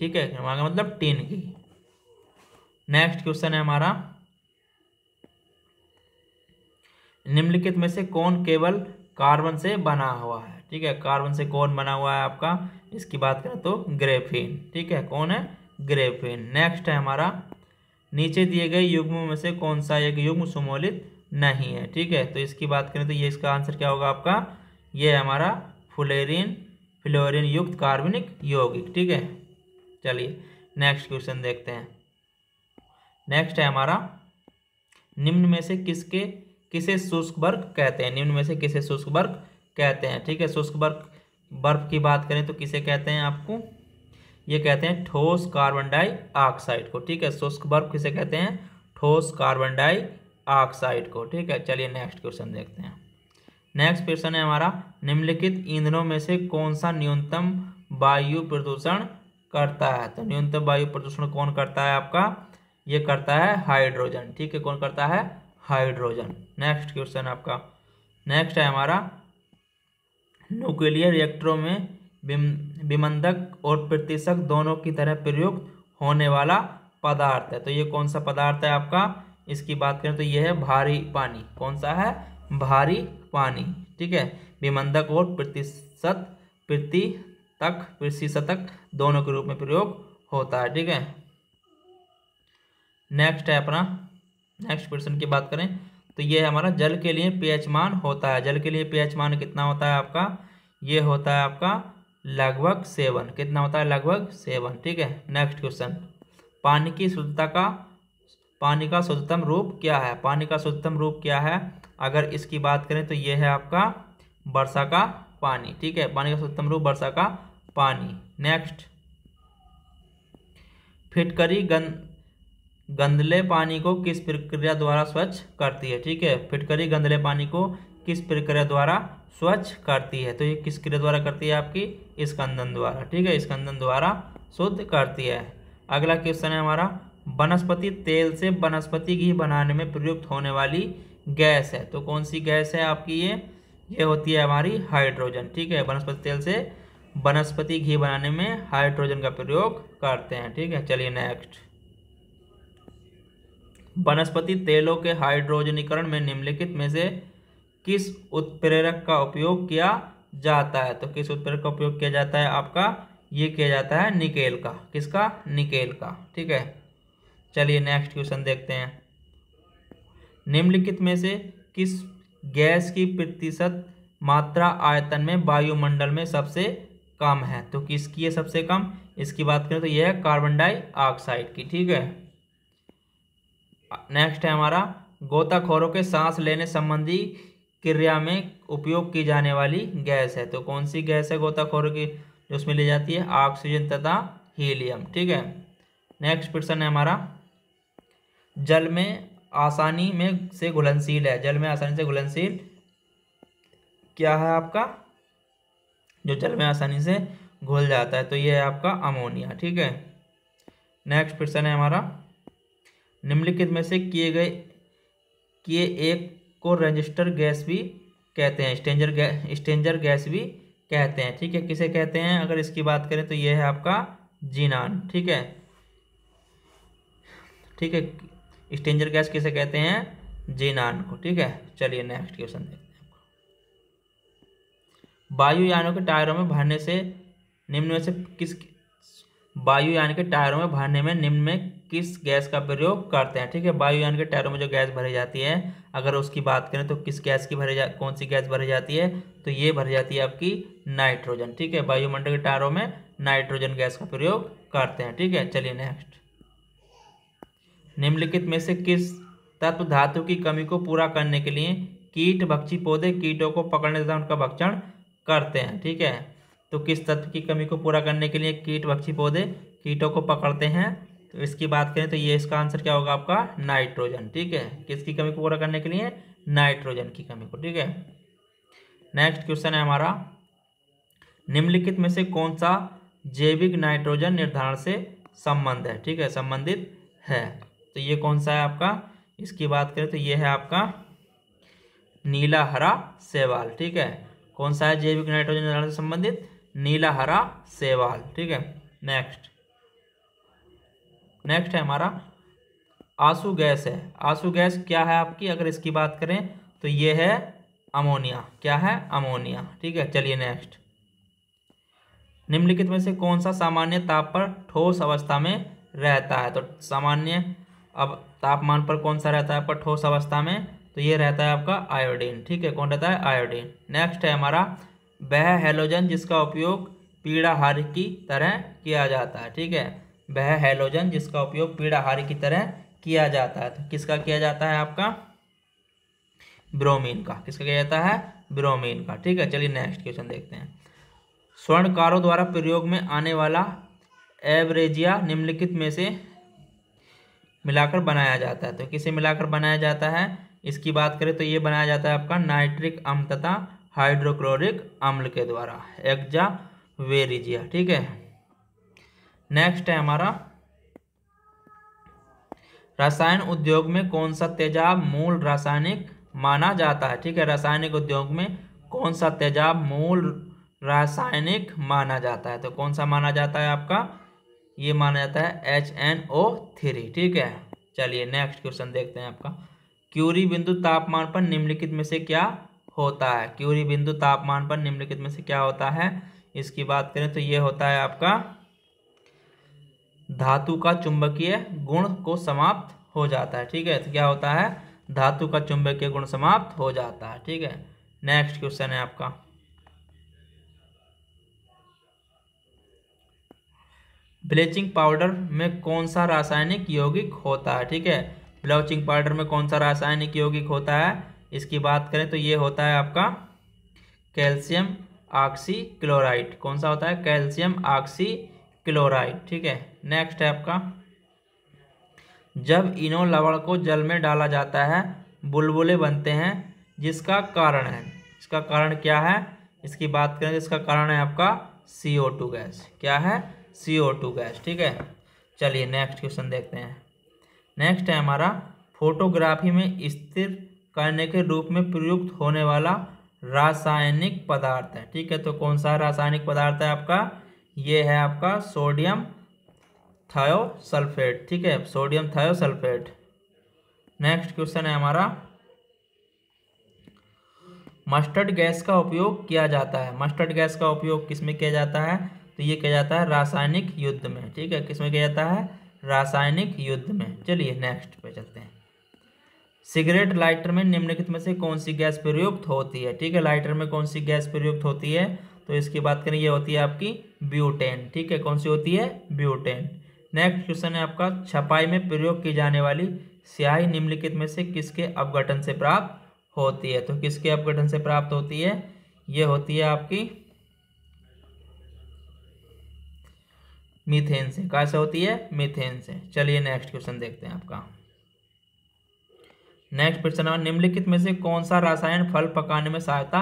ठीक है, रांगे मतलब टीन की। नेक्स्ट क्वेश्चन है हमारा निम्नलिखित में से कौन केवल कार्बन से बना हुआ है? ठीक है। कार्बन से कौन बना हुआ है आपका, इसकी बात करें तो ग्रेफीन, ठीक है, कौन है, ग्रेफीन। नेक्स्ट है हमारा, नीचे दिए गए युग्मों में से कौन सा एक युग्म सुमोलित नहीं है, ठीक है। तो इसकी बात करें तो ये इसका आंसर क्या होगा आपका, ये हमारा फ्लोरीन, फ्लोरीन युक्त कार्बनिक यौगिक, ठीक है। चलिए नेक्स्ट क्वेश्चन देखते हैं। नेक्स्ट है हमारा, निम्न में से किसे शुष्क बर्फ कहते हैं, निम्न में से किसे शुष्क बर्फ कहते हैं, ठीक है। शुष्क बर्फ की बात करें तो किसे कहते हैं आपको, ये कहते हैं ठोस कार्बन डाइऑक्साइड को, ठीक है। शुष्क बर्फ किसे कहते हैं, ठोस कार्बन डाइऑक्साइड को, ठीक है। चलिए नेक्स्ट क्वेश्चन देखते हैं। नेक्स्ट क्वेश्चन है हमारा, निम्नलिखित ईंधनों में से कौन सा न्यूनतम वायु प्रदूषण करता है। तो न्यूनतम वायु प्रदूषण कौन करता है आपका, ये करता है हाइड्रोजन, ठीक है, कौन करता है, हाइड्रोजन। नेक्स्ट क्वेश्चन आपका, नेक्स्ट है हमारा, न्यूक्लियर रिएक्टरों में विमंधक और प्रतिशक दोनों की तरह प्रयुक्त होने वाला पदार्थ है। तो ये कौन सा पदार्थ है आपका, इसकी बात करें तो ये है भारी पानी, कौन सा है, भारी पानी, ठीक है। विमंधक और प्रतिशतक दोनों के रूप में प्रयोग होता है, ठीक है। नेक्स्ट है अपना, नेक्स्ट क्वेश्चन की बात करें तो ये हमारा जल के लिए पीएच मान होता है, जल के लिए पीएच मान कितना होता है आपका, ये होता है आपका लगभग 7, कितना होता है, लगभग 7, ठीक है। नेक्स्ट क्वेश्चन, पानी का शुद्धतम रूप क्या है, पानी का शुद्धतम रूप क्या है, अगर इसकी बात करें तो ये है आपका वर्षा का पानी, ठीक है, पानी का शुद्धतम रूप वर्षा का पानी। नेक्स्ट, फिटकरी गंदले पानी को किस प्रक्रिया द्वारा स्वच्छ करती है, ठीक है। फिटकरी गंदले पानी को किस प्रक्रिया द्वारा स्वच्छ करती है, तो ये किस क्रिया द्वारा करती है आपकी, स्कंदन द्वारा, ठीक है, स्कंदन द्वारा शुद्ध करती है। अगला क्वेश्चन है हमारा, वनस्पति तेल से वनस्पति घी बनाने में प्रयुक्त होने वाली गैस है। तो कौन सी गैस है आपकी, ये होती है हमारी हाइड्रोजन, ठीक है। वनस्पति तेल से वनस्पति घी बनाने में हाइड्रोजन का प्रयोग करते हैं, ठीक है। चलिए नेक्स्ट, वनस्पति तेलों के हाइड्रोजनीकरण में निम्नलिखित में से किस उत्प्रेरक का उपयोग किया जाता है। तो किस उत्प्रेरक का उपयोग किया जाता है आपका, ये किया जाता है निकेल का, किसका, निकेल का, ठीक है। चलिए नेक्स्ट क्वेश्चन देखते हैं। निम्नलिखित में से किस गैस की प्रतिशत मात्रा आयतन में वायुमंडल में सबसे कम है। तो किसकी है सबसे कम, इसकी बात करें तो यह है कार्बन डाइऑक्साइड की, ठीक है। नेक्स्ट है हमारा, गोताखोरों के सांस लेने संबंधी क्रिया में उपयोग की जाने वाली गैस है। तो कौन सी गैस है गोताखोरों की, जो उसमें ले जाती है ऑक्सीजन तथा हीलियम, ठीक है। नेक्स्ट क्वेश्चन है हमारा, जल में आसानी में से घुलनशील है, जल में आसानी से घुलनशील क्या है आपका, जो जल में आसानी से घुल जाता है, तो ये है आपका अमोनिया, ठीक है। नेक्स्ट क्वेश्चन है हमारा, निम्नलिखित में से किए एक को रजिस्टर गैस भी कहते हैं, स्ट्रेंजर गैस भी कहते हैं, ठीक है, किसे कहते हैं, अगर इसकी बात करें तो यह है आपका जीनान, ठीक है, ठीक है। स्ट्रेंजर गैस किसे कहते हैं, जीनान को, ठीक है। चलिए नेक्स्ट क्वेश्चन देखते हैं। वायुयानों के टायरों में भरने से निम्न में से किस, वायुयान के टायरों में भरने में निम्न में किस गैस का प्रयोग करते हैं, ठीक है। वायुयान के टायरों में जो गैस भरी जाती है, अगर उसकी बात करें तो किस गैस की कौन सी गैस भरी जाती है, तो ये भरी जाती है आपकी नाइट्रोजन, ठीक है। वायुमंडल के टायरों में नाइट्रोजन गैस का प्रयोग करते हैं, ठीक है। चलिए नेक्स्ट, निम्नलिखित में से किस तत्व धातु की कमी को पूरा करने के लिए कीट भक्षी पौधे कीटों को पकड़ने तथा उनका भक्षण करते हैं, ठीक है। तो किस तत्व की कमी को पूरा करने के लिए कीट भक्षी पौधे कीटों को पकड़ते हैं, तो इसकी बात करें तो ये इसका आंसर क्या होगा आपका, नाइट्रोजन, ठीक है। किसकी कमी को पूरा करने के लिए, नाइट्रोजन की कमी को, ठीक है। नेक्स्ट क्वेश्चन है हमारा, निम्नलिखित में से कौन सा जैविक नाइट्रोजन निर्धारण से संबंध है, ठीक है, संबंधित है। तो ये कौन सा है आपका, इसकी बात करें तो ये है आपका नीला हरा शैवाल, ठीक है। कौन सा है जैविक नाइट्रोजन निर्धारण से संबंधित, नीला हरा शैवाल, ठीक है। नेक्स्ट, नेक्स्ट है हमारा, आंसू गैस है, आंसू गैस क्या है आपकी, अगर इसकी बात करें तो ये है अमोनिया, क्या है अमोनिया। ठीक है चलिए नेक्स्ट, निम्नलिखित में से कौन सा सामान्य ताप पर ठोस अवस्था में रहता है। तो सामान्य अब तापमान पर कौन सा रहता है पर ठोस अवस्था में, तो ये रहता है आपका आयोडीन। ठीक है कौन रहता है आयोडीन। नेक्स्ट है हमारा वह हैलोजन जिसका उपयोग पीड़ाहार की तरह किया जाता है। ठीक है वह हैलोजन जिसका उपयोग पीड़ाहार की तरह किया जाता है, तो किसका किया जाता है आपका ब्रोमीन का, किसका किया जाता है ब्रोमीन का। ठीक है चलिए नेक्स्ट क्वेश्चन देखते हैं, स्वर्णकारों द्वारा प्रयोग में आने वाला एब्रेजिया निम्नलिखित में से मिलाकर बनाया जाता है। तो किसे मिलाकर बनाया जाता है इसकी बात करें तो ये बनाया जाता है आपका नाइट्रिक अम्ल तथा हाइड्रोक्लोरिक अम्ल के द्वारा, एक्जा वेरिजिया। ठीक है नेक्स्ट है हमारा रसायन उद्योग में कौन सा तेजाब मूल रासायनिक माना जाता है। ठीक है रासायनिक उद्योग में कौन सा तेजाब मूल रासायनिक माना जाता है, तो कौन सा माना जाता है आपका, ये माना जाता है HNO3। ठीक है चलिए नेक्स्ट क्वेश्चन देखते हैं आपका, क्यूरी बिंदु तापमान पर निम्नलिखित में से क्या होता है। क्यूरी बिंदु तापमान पर निम्नलिखित में से क्या होता है इसकी बात करें तो ये होता है आपका धातु का चुंबकीय गुण को समाप्त हो जाता है। ठीक है तो क्या होता है धातु का चुंबकीय गुण समाप्त हो जाता है। ठीक है नेक्स्ट क्वेश्चन है आपका, ब्लीचिंग पाउडर में कौन सा रासायनिक यौगिक होता है। ठीक है ब्लीचिंग पाउडर में कौन सा रासायनिक यौगिक होता है इसकी बात करें तो ये होता है आपका कैल्शियम ऑक्सी क्लोराइड, कौन सा होता है कैल्शियम ऑक्सी क्लोराइड। ठीक है नेक्स्ट है आपका, जब इनो लवण को जल में डाला जाता है बुलबुले बनते हैं, जिसका कारण है, इसका कारण क्या है इसकी बात करें तो इसका कारण है आपका CO2 गैस, क्या है CO2 गैस। ठीक है चलिए नेक्स्ट क्वेश्चन देखते हैं, नेक्स्ट है हमारा फोटोग्राफी में स्थिर करने के रूप में प्रयुक्त होने वाला रासायनिक पदार्थ है। ठीक है तो कौन सा रासायनिक पदार्थ है आपका, ये है आपका सोडियम थायोसल्फेट। ठीक है सोडियम थायोसल्फेट। नेक्स्ट क्वेश्चन है हमारा, मस्टर्ड गैस का उपयोग किया जाता है। मस्टर्ड गैस का उपयोग किसमें किया जाता है, तो ये किया जाता है रासायनिक युद्ध में। ठीक है किसमें किया जाता है रासायनिक युद्ध में। चलिए नेक्स्ट पे चलते हैं, सिगरेट लाइटर में निम्नलिखित में से कौन सी गैस प्रयुक्त होती है। ठीक है लाइटर में कौन सी गैस प्रयुक्त होती है, तो इसकी बात करें ये होती है आपकी ब्यूटेन। ठीक है कौन सी होती है ब्यूटेन। नेक्स्ट क्वेश्चन है आपका, छपाई में प्रयोग की जाने वाली स्याही निम्नलिखित में से किसके अपघटन से प्राप्त होती है। तो किसके अपघटन से प्राप्त होती है, ये होती है आपकी मीथेन से, कहाँ से होती है मीथेन से। चलिए नेक्स्ट क्वेश्चन देखते हैं आपका, नेक्स्ट क्वेश्चन है निम्नलिखित में से कौन सा रासायन फल पकाने में सहायता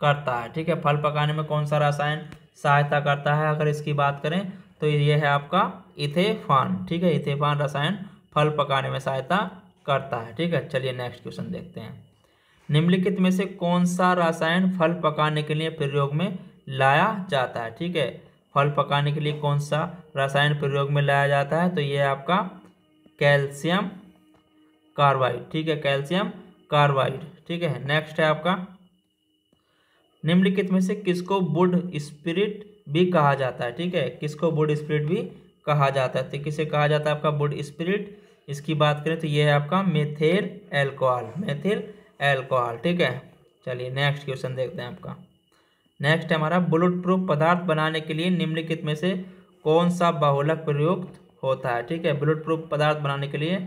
करता है। ठीक है फल पकाने में कौन सा रासायन सहायता करता है, अगर इसकी बात करें तो ये है आपका इथेफान। ठीक है इथेफान रासायन फल पकाने में सहायता करता है। ठीक है चलिए नेक्स्ट क्वेश्चन देखते हैं, निम्नलिखित में से कौन सा रासायन फल पकाने के लिए प्रयोग में लाया जाता है। ठीक है फल पकाने के लिए कौन सा रासायन प्रयोग में लाया जाता है, तो ये है आपका कैल्शियम कार्बाइड। ठीक है कैल्शियम कार्बाइड। ठीक है नेक्स्ट है आपका, निम्नलिखित में से किसको वुड स्पिरिट भी कहा जाता है। ठीक है किसको वुड स्पिरिट भी कहा जाता है, तो किसे कहा जाता है आपका वुड स्पिरिट। इसकी बात करें तो ये है आपका मेथिल एल्कोहल, मेथिल एल्कोहल। ठीक है चलिए नेक्स्ट क्वेश्चन देखते हैं आपका, नेक्स्ट है हमारा बुलेट प्रूफ पदार्थ बनाने के लिए निम्नलिखित में से कौन सा बहुलक प्रयुक्त होता है। ठीक है बुलेट प्रूफ पदार्थ बनाने के लिए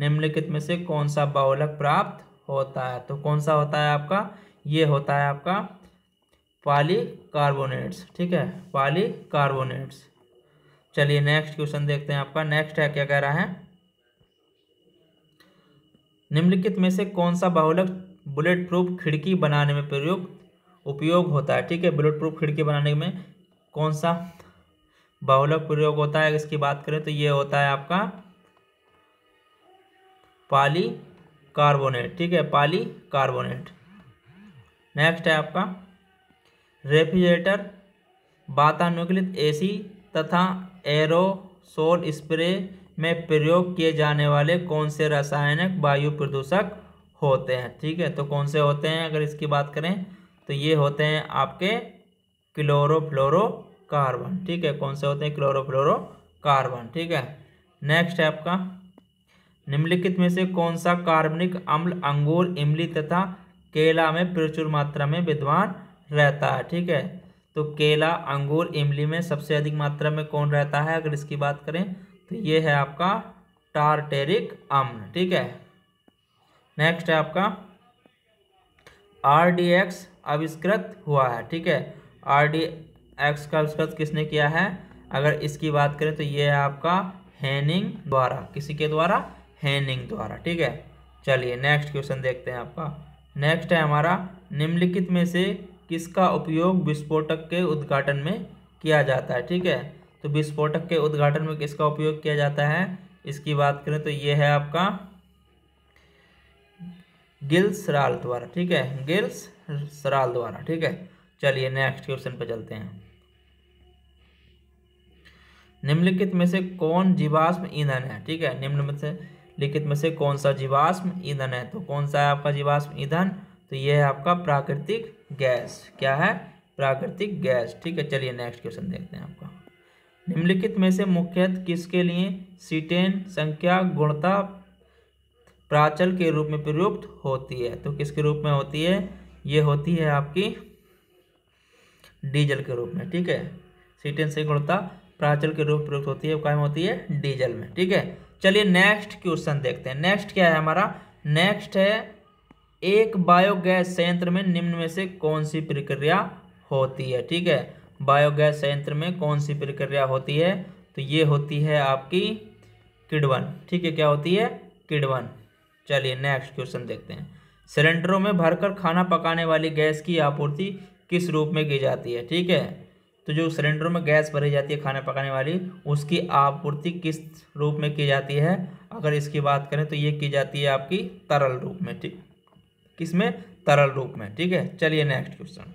निम्नलिखित में से कौन सा बहुलक प्राप्त होता है, तो कौन सा होता है आपका, ये होता है आपका पॉलीकार्बोनेट्स। ठीक है पॉलीकार्बोनेट्स। चलिए नेक्स्ट क्वेश्चन देखते हैं आपका, नेक्स्ट है क्या कह रहा है, निम्नलिखित में से कौन सा बहुलक बुलेट प्रूफ खिड़की बनाने में प्रयुक्त उपयोग होता है। ठीक है बुलेट प्रूफ खिड़की बनाने में कौन सा बहुलक प्रयोग होता है, इसकी बात करें तो ये होता है आपका पॉलीकार्बोनेट। ठीक है पॉलीकार्बोनेट। नेक्स्ट है आपका, रेफ्रिजरेटर वातानुकूलित एसी तथा एरोसोल स्प्रे में प्रयोग किए जाने वाले कौन से रासायनिक वायु प्रदूषक होते हैं। ठीक है, तो कौन से होते हैं अगर इसकी बात करें तो ये होते हैं आपके क्लोरोफ्लोरोकार्बन। ठीक है, कौन से होते हैं? क्लोरोफ्लोरोकार्बन। ठीक है, नेक्स्ट है आपका निम्नलिखित में से कौन सा कार्बनिक अम्ल अंगूर, इमली तथा केला में प्रचुर मात्रा में विद्यमान रहता है? ठीक है, तो केला, अंगूर, इमली में सबसे अधिक मात्रा में कौन रहता है अगर इसकी बात करें तो ये है आपका टार्टेरिक अम्ल। ठीक है, नेक्स्ट है आपका RDX आविष्कृत हुआ है। ठीक है, RDX का आविष्कृत किसने किया है अगर इसकी बात करें तो ये है आपका हेनिंग द्वारा। किसी के द्वारा? हेनिंग द्वारा। ठीक है, चलिए नेक्स्ट क्वेश्चन देखते हैं आपका। नेक्स्ट है हमारा निम्नलिखित में से किसका उपयोग विस्फोटक के उद्घाटन में किया जाता है? ठीक है, तो विस्फोटक के उद्घाटन में किसका उपयोग किया जाता है इसकी बात करें तो ये है आपका गिल्सराल द्वारा। ठीक है, गिल्सराल द्वारा। ठीक है, चलिए नेक्स्ट क्वेश्चन पर चलते हैं। निम्नलिखित में से कौन जीवाश्म ईंधन है? ठीक है, निम्नलिखित में से कौन सा जीवाश्म ईंधन है? तो कौन सा है आपका जीवाश्म ईंधन? तो यह है आपका प्राकृतिक गैस। क्या है? प्राकृतिक गैस। ठीक है, चलिए नेक्स्ट क्वेश्चन देखते हैं आपका। निम्नलिखित में से मुख्यतः किसके लिए सीटेन संख्या गुणता प्राचल के रूप में प्रयुक्त होती है? तो किसके रूप में होती है? ये होती है आपकी डीजल के रूप में। ठीक है, सीटेन से गुणता प्राचल के रूप प्रयुक्त होती है, वो कायम होती है डीजल में। ठीक है, चलिए नेक्स्ट क्वेश्चन देखते हैं। नेक्स्ट क्या है हमारा? नेक्स्ट है एक बायोगैस संयंत्र में निम्न में से कौन सी प्रक्रिया होती है? ठीक है, बायोगैस संयंत्र में कौन सी प्रक्रिया होती है? तो ये होती है आपकी किण्वन। ठीक है, क्या होती है? किण्वन। चलिए नेक्स्ट क्वेश्चन देखते हैं। सिलेंडरों में भरकर खाना पकाने वाली गैस की आपूर्ति किस रूप में की जाती है? ठीक है, तो जो सिलेंडरों में गैस भरी जाती है खाना पकाने वाली, उसकी आपूर्ति किस रूप में की जाती है अगर इसकी बात करें तो ये की जाती है आपकी तरल रूप में। ठीक, किस में? तरल रूप में। ठीक है, चलिए next question.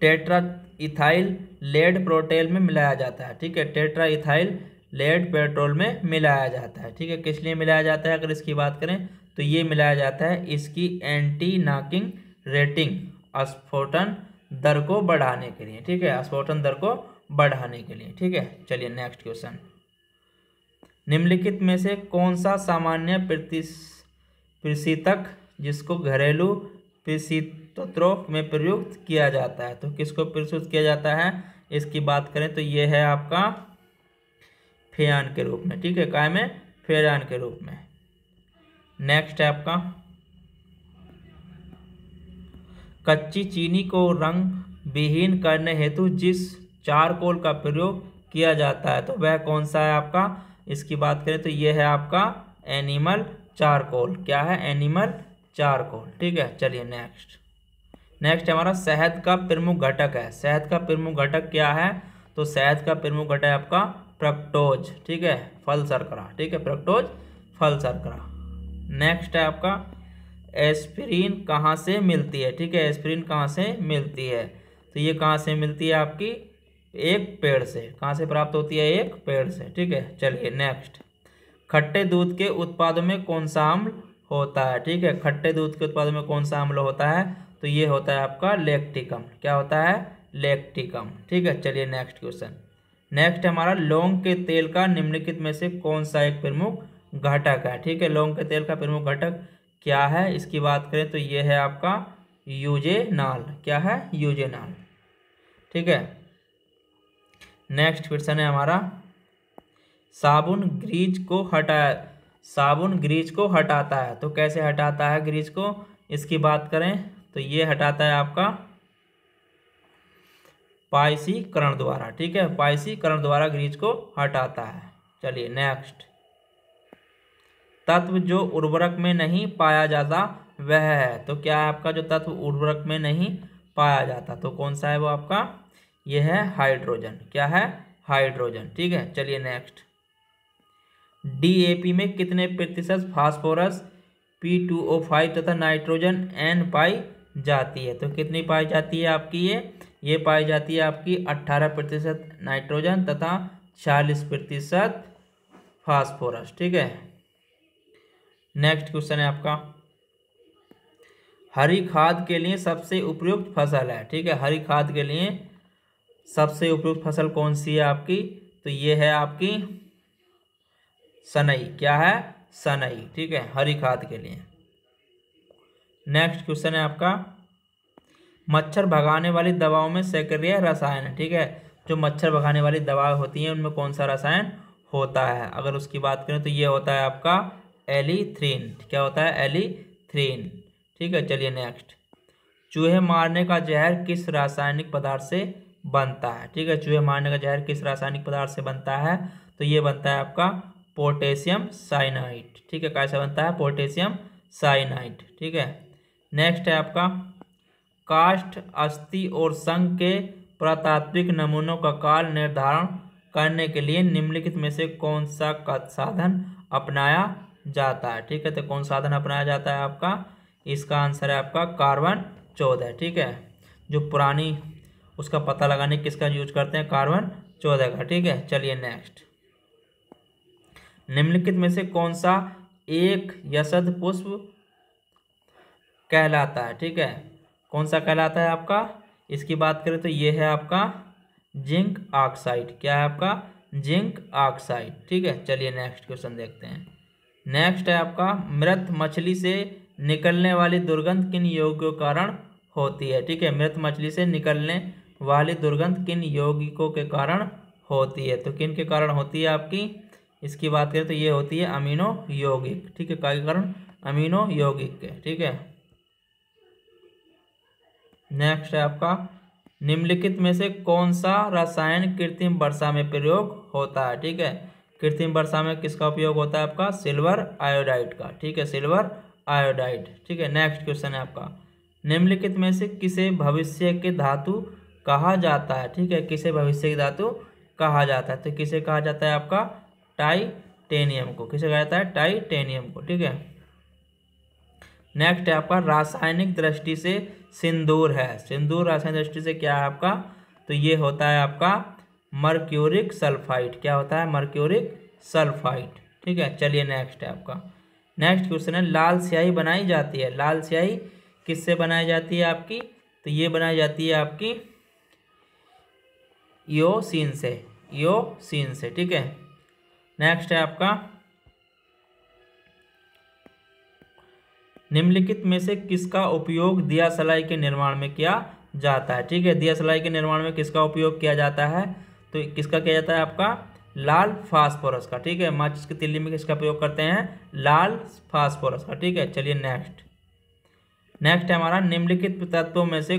Tetra ethyl lead petrol में मिलाया जाता है। ठीक है, टेट्रा इथाइल लेड पेट्रोल में मिलाया जाता है। ठीक है, किस लिए मिलाया जाता है अगर इसकी बात करें तो ये मिलाया जाता है इसकी एंटी नॉकिंग रेटिंग, अस्फोटन दर को बढ़ाने के लिए। ठीक है, अस्फोटन दर को बढ़ाने के लिए। ठीक है, चलिए नेक्स्ट क्वेश्चन। निम्नलिखित में से कौन सा सामान्य प्रतिशतक जिसको घरेलू प्रतिशतों में प्रयुक्त किया जाता है? तो किसको प्रयुक्त किया जाता है इसकी बात करें तो ये है आपका फेयान के रूप में। ठीक है, काय में? फेयान के रूप में। नेक्स्ट है आपका कच्ची चीनी को रंग विहीन करने हेतु जिस चारकोल का प्रयोग किया जाता है तो वह कौन सा है आपका? इसकी बात करें तो यह है आपका एनिमल चारकोल। क्या है? Animal charcoal. ठीक है, चलिए नेक्स्ट। नेक्स्ट हमारा शहद का प्रमुख घटक है। शहद का प्रमुख घटक क्या है? तो शहद का प्रमुख घटक है आपका फ्रक्टोज। ठीक है, फल शर्करा। ठीक है, फ्रक्टोज फल शर्करा। नेक्स्ट है आपका एस्पिरिन कहाँ से मिलती है? ठीक है, एस्पिरिन कहाँ से मिलती है? तो ये कहाँ से मिलती है आपकी? एक पेड़ से। कहाँ से प्राप्त होती है? एक पेड़ से। ठीक है, चलिए नेक्स्ट। खट्टे दूध के उत्पादों में कौन सा अम्ल होता है? ठीक है, खट्टे दूध के उत्पादों में कौन सा अम्ल होता है? तो ये होता है आपका लैक्टिक अम्ल। क्या होता है? लैक्टिक अम्ल। ठीक है, चलिए नेक्स्ट क्वेश्चन। नेक्स्ट हमारा लौंग के तेल का निम्नलिखित में से कौन सा एक प्रमुख घटक है? ठीक है, लौंग के तेल का प्रमुख घटक क्या है इसकी बात करें तो ये है आपका यूजेनॉल। क्या है? यूजेनॉल। ठीक है, नेक्स्ट क्वेश्चन है हमारा साबुन ग्रीज को हटाता है। तो कैसे हटाता है ग्रीज को इसकी बात करें तो ये हटाता है आपका पायसीकरण द्वारा। ठीक है, पायसीकरण द्वारा ग्रीज को हटाता है। चलिए नेक्स्ट। तत्व जो उर्वरक में नहीं पाया जाता वह है। तो क्या है आपका जो तत्व उर्वरक में नहीं पाया जाता? तो कौन सा है वो आपका? यह है हाइड्रोजन। क्या है? हाइड्रोजन। ठीक है, चलिए नेक्स्ट। DAP में कितने प्रतिशत फास्फोरस P2O5 तथा नाइट्रोजन N पाई जाती है? तो कितनी पाई जाती है आपकी? ये पाई जाती है आपकी 18% नाइट्रोजन तथा 46% फास्फोरस। ठीक है, नेक्स्ट क्वेश्चन है आपका, हरी खाद के लिए सबसे उपयुक्त फसल है। ठीक है, हरी खाद के लिए सबसे उपयुक्त फसल कौन सी है आपकी, तो ये है आपकी सनई। क्या है? सनई। ठीक है, हरी खाद के लिए। नेक्स्ट क्वेश्चन है आपका, मच्छर भगाने वाली दवाओं में सक्रिय रसायन है। ठीक है, जो मच्छर भगाने वाली दवाएं होती हैं उनमें कौन सा रसायन होता है? अगर उसकी बात करें तो ये होता है आपका एलिथ्रीन। क्या होता है? एलिथ्रीन। ठीक है, चलिए नेक्स्ट, चूहे मारने का जहर किस रासायनिक पदार्थ से बनता है? ठीक है, चूहे मारने का जहर किस रासायनिक पदार्थ से बनता है? तो ये बनता है आपका पोटेशियम साइनाइड। ठीक है, कैसे बनता है? Potassium cyanide. ठीक है, नेक्स्ट है आपका, काष्ठ अस्थि और संग के पुरातात्विक नमूनों का काल निर्धारण करने के लिए निम्नलिखित में से कौन सा साधन अपनाया जाता है? ठीक है, तो कौन साधन अपनाया जाता है आपका? इसका आंसर है आपका कार्बन 14। ठीक है, जो पुरानी उसका पता लगाने किसका यूज करते हैं? कार्बन 14 का। ठीक है, चलिए नेक्स्ट, निम्नलिखित में से कौन सा एक यसद पुष्प कहलाता है? ठीक है, कौन सा कहलाता है आपका? इसकी बात करें तो ये है आपका जिंक ऑक्साइड। क्या है आपका? Zinc oxide. ठीक है, चलिए नेक्स्ट क्वेश्चन देखते हैं। नेक्स्ट है आपका, मृत मछली से निकलने वाली दुर्गंध किन यौगिकों के कारण होती है? ठीक है, मृत मछली से निकलने वाली दुर्गंध किन यौगिकों के कारण होती है? तो किन के कारण होती है आपकी? इसकी बात करें तो ये होती है अमीनो यौगिक। ठीक है, के कारण? अमीनो यौगिक के। ठीक है, नेक्स्ट है आपका, निम्नलिखित में से कौन सा रसायन कृत्रिम वर्षा में प्रयोग होता है? ठीक है, कृत्रिम वर्षा में किसका उपयोग होता है आपका? सिल्वर आयोडाइड का। ठीक है, सिल्वर आयोडाइड। ठीक है, नेक्स्ट क्वेश्चन है आपका, निम्नलिखित में से किसे भविष्य के धातु कहा जाता है? ठीक है, किसे भविष्य के धातु कहा जाता है? तो किसे कहा जाता है आपका? टाइटेनियम को। किसे कहा जाता है? टाइटेनियम को। ठीक है, नेक्स्ट है आपका, रासायनिक दृष्टि से सिंदूर है। सिंदूर रासायनिक दृष्टि से क्या है आपका? तो ये होता है आपका मर्क्यूरिक सल्फाइड। क्या होता है? Mercuric sulphide. ठीक है, चलिए नेक्स्ट है आपका, नेक्स्ट क्वेश्चन है, लाल स्याही बनाई जाती है। लाल स्याही किससे बनाई जाती है आपकी? तो ये बनाई जाती है आपकी इओसिन से। इओसिन से। ठीक है, नेक्स्ट है आपका, निम्नलिखित में से किसका उपयोग दियासलाई के निर्माण में किया जाता है? ठीक है, दियासलाई के निर्माण में किसका उपयोग किया जाता है? तो किसका किया जाता है आपका? लाल फास्फोरस का। ठीक है, माचिस की तिल्ली में किसका प्रयोग करते हैं? लाल फास्फोरस का। ठीक है, चलिए नेक्स्ट, नेक्स्ट है हमारा, निम्नलिखित तत्वों में से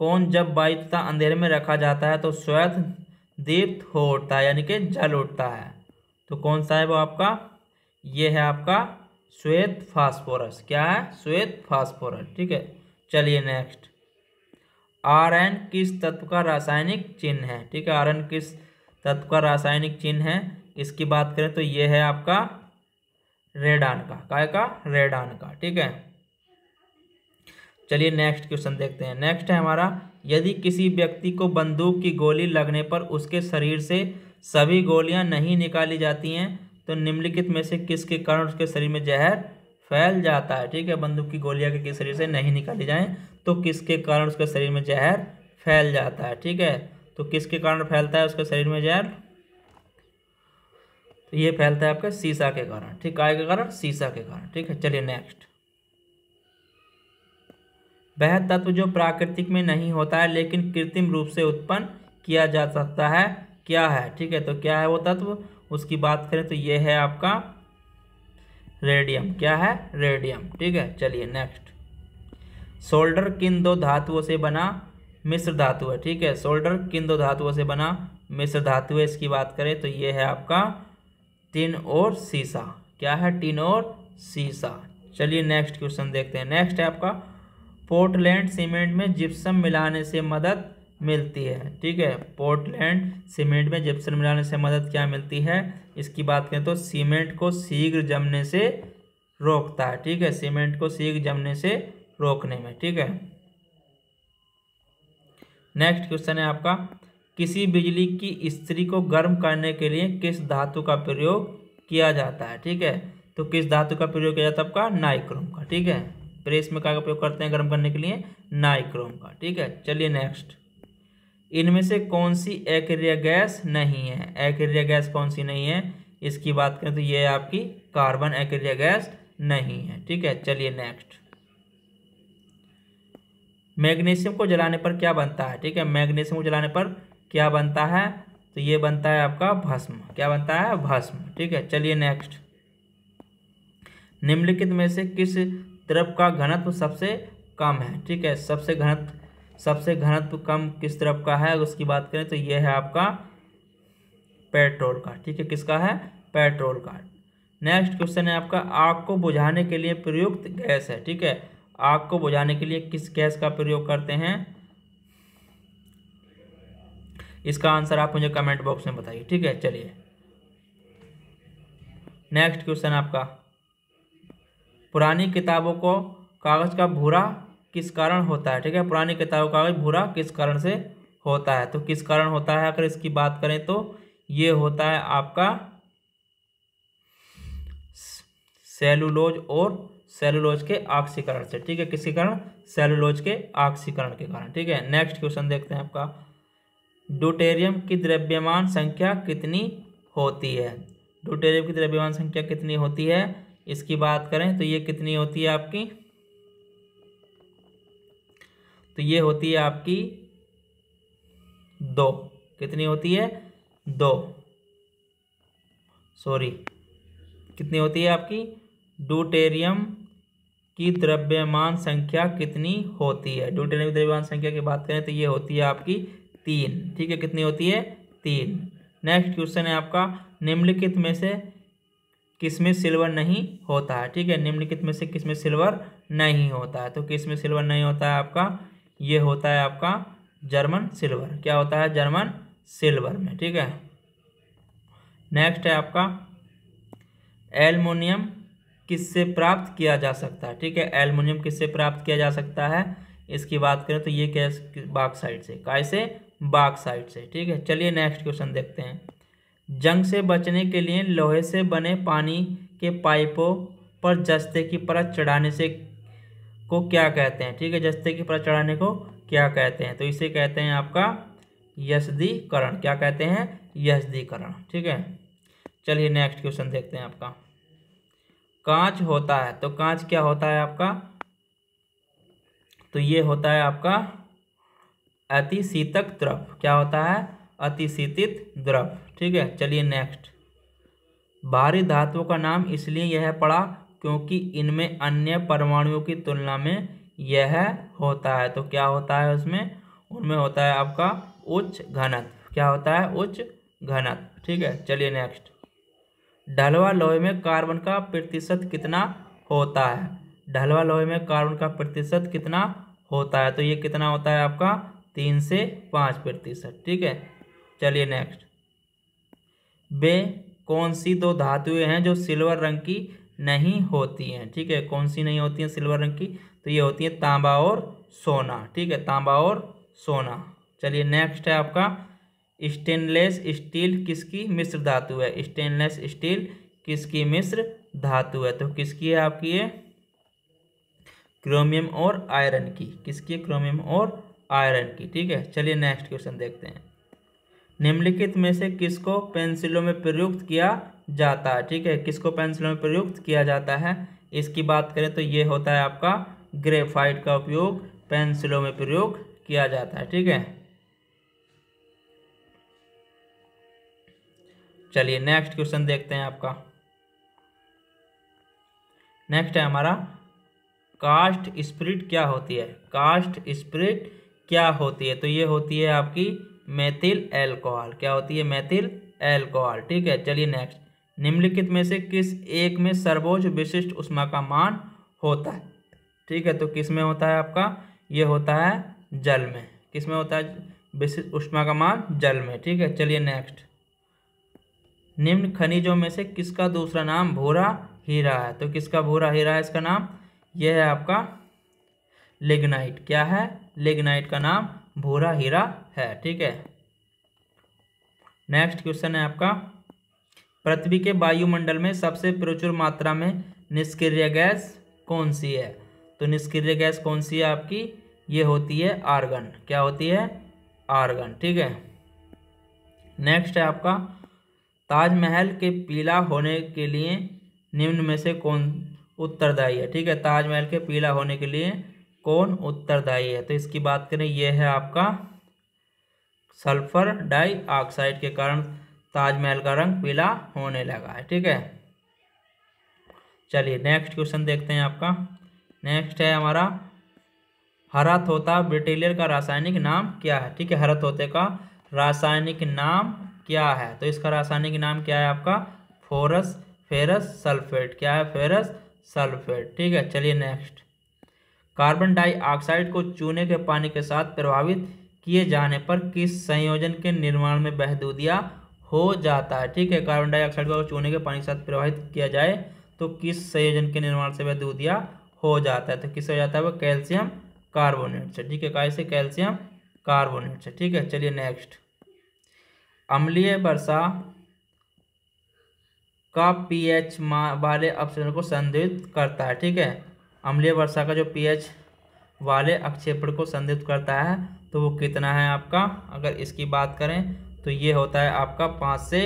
कौन जब वायु तथा अंधेरे में रखा जाता है तो श्वेत दीप्त हो उठता है, यानी कि जल उठता है? तो कौन सा है वो आपका? ये है आपका श्वेत फास्फोरस। क्या है? श्वेत फास्फोरस। ठीक है, चलिए नेक्स्ट, आरएन किस तत्व का रासायनिक चिन्ह है? ठीक है, आरएन किस तत्व का रासायनिक चिन्ह है? इसकी बात करें तो ये है आपका रेडान का। काय का? रेडान का। ठीक है, चलिए नेक्स्ट क्वेश्चन देखते हैं। नेक्स्ट है हमारा, यदि किसी व्यक्ति को बंदूक की गोली लगने पर उसके शरीर से सभी गोलियां नहीं निकाली जाती हैं तो निम्नलिखित में से किसके कारण उसके शरीर में जहर फैल जाता है? ठीक है, बंदूक की गोलियां के शरीर से नहीं निकाली जाएं तो किसके कारण उसके शरीर में जहर फैल जाता है? ठीक है, तो किसके कारण फैलता है उसके शरीर में जहर? तो ये फैलता है आपके शीशा के कारण। ठीक है, के कारण? शीशा के कारण। ठीक है, चलिए नेक्स्ट, वह तत्व जो प्राकृतिक में नहीं होता है लेकिन कृत्रिम रूप से उत्पन्न किया जा सकता है, क्या है? ठीक है, तो क्या है वो तत्व? उसकी बात करें तो ये है आपका रेडियम। क्या है? रेडियम। ठीक है, चलिए नेक्स्ट, सोल्डर किन दो धातुओं से बना मिश्र धातु है? ठीक है, सोल्डर किन दो धातुओं से बना मिश्र धातु है? इसकी बात करें तो ये है आपका टिन और सीसा। क्या है? टिन और सीसा। चलिए नेक्स्ट क्वेश्चन देखते हैं। नेक्स्ट है आपका, पोर्टलैंड सीमेंट में जिप्सम मिलाने से मदद मिलती है। ठीक है, पोर्टलैंड सीमेंट में जिप्सम मिलाने से मदद क्या मिलती है? इसकी बात करें तो सीमेंट को शीघ्र जमने से रोकता है। ठीक है, सीमेंट को शीघ्र जमने से रोकने में। ठीक है, नेक्स्ट क्वेश्चन है आपका, किसी बिजली की इस्त्री को गर्म करने के लिए किस धातु का प्रयोग किया जाता है? ठीक है, तो किस धातु का प्रयोग किया जाता है आपका नाइक्रोम का, ठीक है। प्रेस में का प्रयोग करते हैं गर्म करने के लिए, नाइक्रोम का, ठीक है। चलिए नेक्स्ट, इनमें से कौन सी एक्रिया गैस नहीं है, एक्रिया गैस कौन सी नहीं है इसकी बात करें तो ये आपकी कार्बन एक्रिया गैस नहीं है, ठीक है। चलिए नेक्स्ट, मैग्नीशियम को जलाने पर क्या बनता है, ठीक है, मैग्नीशियम को जलाने पर क्या बनता है तो ये बनता है आपका भस्म, क्या बनता है भस्म, ठीक है। चलिए नेक्स्ट, निम्नलिखित में से किस द्रव का घनत्व सबसे कम है, ठीक है, सबसे घनत्व कम किस द्रव का है उसकी बात करें तो ये है आपका पेट्रोल का, ठीक है, किसका है पेट्रोल का। नेक्स्ट क्वेश्चन है आपका आग को बुझाने के लिए प्रयुक्त गैस है, ठीक है, आग को बुझाने के लिए किस गैस का प्रयोग करते हैं, इसका आंसर आप मुझे कमेंट बॉक्स में बताइए, ठीक है। चलिए नेक्स्ट क्वेश्चन आपका, पुरानी किताबों को कागज का भूरा किस कारण होता है, ठीक है, पुरानी किताबों का कागज भूरा किस कारण से होता है तो किस कारण होता है अगर इसकी बात करें तो ये होता है आपका सेलुलोज और सेलुलोज के ऑक्सीकरण से, ठीक है, किसके कारण, सेलुलोज के ऑक्सीकरण के कारण, ठीक है। नेक्स्ट क्वेश्चन देखते हैं आपका, ड्यूटेरियम की द्रव्यमान संख्या कितनी होती है, ड्यूटेरियम की द्रव्यमान संख्या कितनी होती है इसकी बात करें तो ये कितनी होती है आपकी, तो ये होती है आपकी 2, कितनी होती है 2, सॉरी कितनी होती है आपकी, ड्यूटेरियम की द्रव्यमान संख्या कितनी होती है, ड्यूटेरियम की द्रव्यमान संख्या की बात करें तो ये होती है आपकी 3, ठीक है, कितनी होती है 3। नेक्स्ट क्वेश्चन है आपका, निम्नलिखित में से किसमें सिल्वर नहीं होता है, ठीक है, निम्नलिखित में से किसमें सिल्वर नहीं होता है तो किसमें सिल्वर नहीं होता है आपका, ये होता है आपका जर्मन सिल्वर, क्या होता है जर्मन सिल्वर में, ठीक है। नेक्स्ट है आपका, एल्युमिनियम किससे प्राप्त किया जा सकता है, ठीक है, एल्युमिनियम किससे प्राप्त किया जा सकता है इसकी बात करें तो ये गैस बॉक्साइट से, काय से बॉक्साइट से, ठीक है। चलिए नेक्स्ट क्वेश्चन देखते हैं, जंग से बचने के लिए लोहे से बने पानी के पाइपों पर जस्ते की परत चढ़ाने से को क्या कहते हैं, ठीक है, जस्ते की परत चढ़ाने को क्या कहते हैं तो इसे कहते हैं आपका यस्दीकरण, क्या कहते हैं यस्दीकरण, ठीक है। चलिए नेक्स्ट क्वेश्चन देखते हैं आपका, कांच होता है तो कांच क्या होता है आपका तो ये होता है आपका अतिशीतक द्रव, क्या होता है अतिशीतित द्रव, ठीक है। चलिए नेक्स्ट, भारी धातुओं का नाम इसलिए यह पड़ा क्योंकि इनमें अन्य परमाणुओं की तुलना में यह होता है तो क्या होता है उसमें, उनमें होता है आपका उच्च घनत्व, क्या होता है उच्च घनत्व, ठीक है। चलिए नेक्स्ट, ढलवा लोहे में कार्बन का प्रतिशत कितना होता है, ढलवा लोहे में कार्बन का प्रतिशत कितना होता है तो ये कितना होता है आपका 3 से 5%, ठीक है। चलिए नेक्स्ट, वे कौन सी दो धातुएं हैं जो सिल्वर रंग की नहीं होती हैं, ठीक है, कौन सी नहीं होती हैं सिल्वर रंग की तो ये होती है तांबा और सोना, ठीक है, तांबा और सोना। चलिए नेक्स्ट है आपका, स्टेनलेस स्टील किसकी मिश्र धातु है, स्टेनलेस स्टील किसकी मिश्र धातु है तो किसकी है आपकी ये क्रोमियम और आयरन की, किसकी है क्रोमियम और आयरन की, ठीक है। चलिए नेक्स्ट क्वेश्चन देखते हैं, निम्नलिखित में से किसको पेंसिलों में प्रयुक्त किया जाता है, ठीक है, किसको पेंसिलों में प्रयुक्त किया जाता है इसकी बात करें तो ये होता है आपका ग्रेफाइट का उपयोग पेंसिलों में प्रयोग किया जाता है, ठीक है। चलिए नेक्स्ट क्वेश्चन देखते हैं आपका, नेक्स्ट है हमारा कास्ट स्पिरिट क्या होती है, कास्ट स्पिरिट क्या होती है तो ये होती है आपकी मेथिल एल्कोहल, क्या होती है मेथिल एल्कोहल, ठीक है। चलिए नेक्स्ट, निम्नलिखित में से किस एक में सर्वोच्च विशिष्ट उष्मा का मान होता है, ठीक है, तो किस में होता है आपका ये होता है जल में, किस में होता है विशिष्ट उष्मा का मान जल में, ठीक है। चलिए नेक्स्ट, निम्न खनिजों में से किसका दूसरा नाम भूरा हीरा है तो किसका भूरा हीरा है इसका नाम यह है आपका लिग्नाइट, क्या है लिग्नाइट का नाम भूरा हीरा है, ठीक है। नेक्स्ट क्वेश्चन है आपका, पृथ्वी के वायुमंडल में सबसे प्रचुर मात्रा में निष्क्रिय गैस कौन सी है? तो निष्क्रिय गैस कौन सी है आपकी? ये होती है आर्गन। क्या होती है? आर्गन। ठीक है, नेक्स्ट है आपका ताजमहल के पीला होने के लिए निम्न में से कौन उत्तरदायी है? ठीक है, ताजमहल के पीला होने के लिए कौन उत्तरदायी है? तो इसकी बात करें, यह है आपका सल्फर डाइऑक्साइड के कारण ताजमहल का रंग पीला होने लगा है। ठीक है, चलिए नेक्स्ट क्वेश्चन देखते हैं आपका। नेक्स्ट है हमारा हरा तोता ब्रिटेलियर का रासायनिक नाम क्या है? ठीक है, हरा तोते का रासायनिक नाम क्या है? तो इसका रासायनिक नाम क्या है आपका? Ferrous ferrous sulphate. क्या है? Ferrous sulphate. ठीक है, चलिए नेक्स्ट। कार्बन डाइऑक्साइड को चूने के पानी के साथ प्रभावित किए जाने पर किस संयोजन के निर्माण में बहदूदिया हो जाता है? ठीक है, कार्बन डाइऑक्साइड को चूने के पानी के साथ प्रभावित किया जाए तो किस संयोजन के निर्माण से बहदूदिया हो जाता है? तो किससे हो जाता है? वो कैल्शियम कार्बोनेट से। ठीक है, कैसे? कैल्शियम कार्बोनेट से। ठीक है, चलिए नेक्स्ट। अम्लीय वर्षा का पीएच वाले अपक्षेपण को संदिग्ध करता है। ठीक है, अम्लीय वर्षा का जो पीएच वाले अपक्षेपण को संदिग्ध करता है तो वो कितना है आपका? अगर इसकी बात करें तो ये होता है आपका 5 से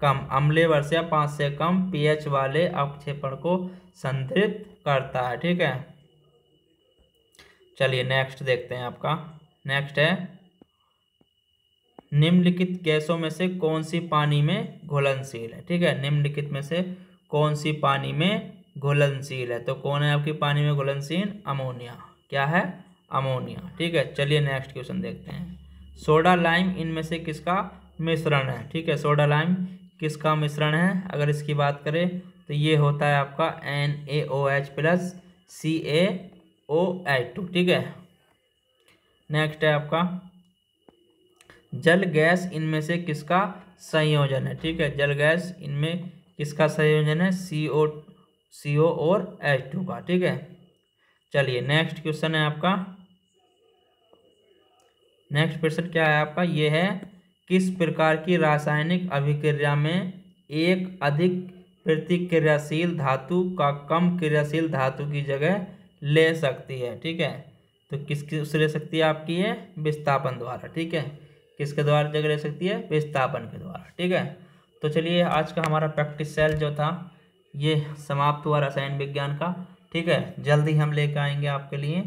कम। अम्लीय वर्षा 5 से कम पीएच वाले अपक्षेपण को संदिग्ध करता है। ठीक है, चलिए नेक्स्ट देखते हैं आपका। नेक्स्ट है निम्नलिखित गैसों में से कौन सी पानी में घुलनशील है? ठीक है, निम्नलिखित में से कौन सी पानी में घुलनशील है? तो कौन है आपकी पानी में घुलनशील? अमोनिया। क्या है? अमोनिया। ठीक है, चलिए नेक्स्ट क्वेश्चन देखते हैं। सोडा लाइम इनमें से किसका मिश्रण है? ठीक है, सोडा लाइम किसका मिश्रण है? अगर इसकी बात करें तो ये होता है आपका NaOH+CaOH2। ठीक है, नेक्स्ट है आपका जल गैस इनमें से किसका संयोजन है? ठीक है, जल गैस इनमें किसका संयोजन है? CO और H2 का। ठीक है, चलिए नेक्स्ट क्वेश्चन है आपका। नेक्स्ट क्वेश्चन क्या है आपका? ये है किस प्रकार की रासायनिक अभिक्रिया में एक अधिक प्रतिक्रियाशील धातु का कम क्रियाशील धातु की जगह ले सकती है? ठीक है, तो किसकी ले सकती है आपकी? है विस्थापन द्वारा। ठीक है, किसके द्वारा जगह ले सकती है? विस्थापन के द्वारा। ठीक है, तो चलिए आज का हमारा प्रैक्टिस सेल जो था ये समाप्त हुआ रसायन विज्ञान का। ठीक है, जल्दी हम लेकर आएंगे आपके लिए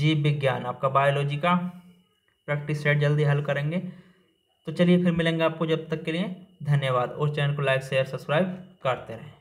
जीव विज्ञान, आपका बायोलॉजी का प्रैक्टिस सेट जल्दी हल करेंगे। तो चलिए फिर मिलेंगे आपको, जब तक के लिए धन्यवाद और चैनल को लाइक शेयर सब्सक्राइब करते रहें।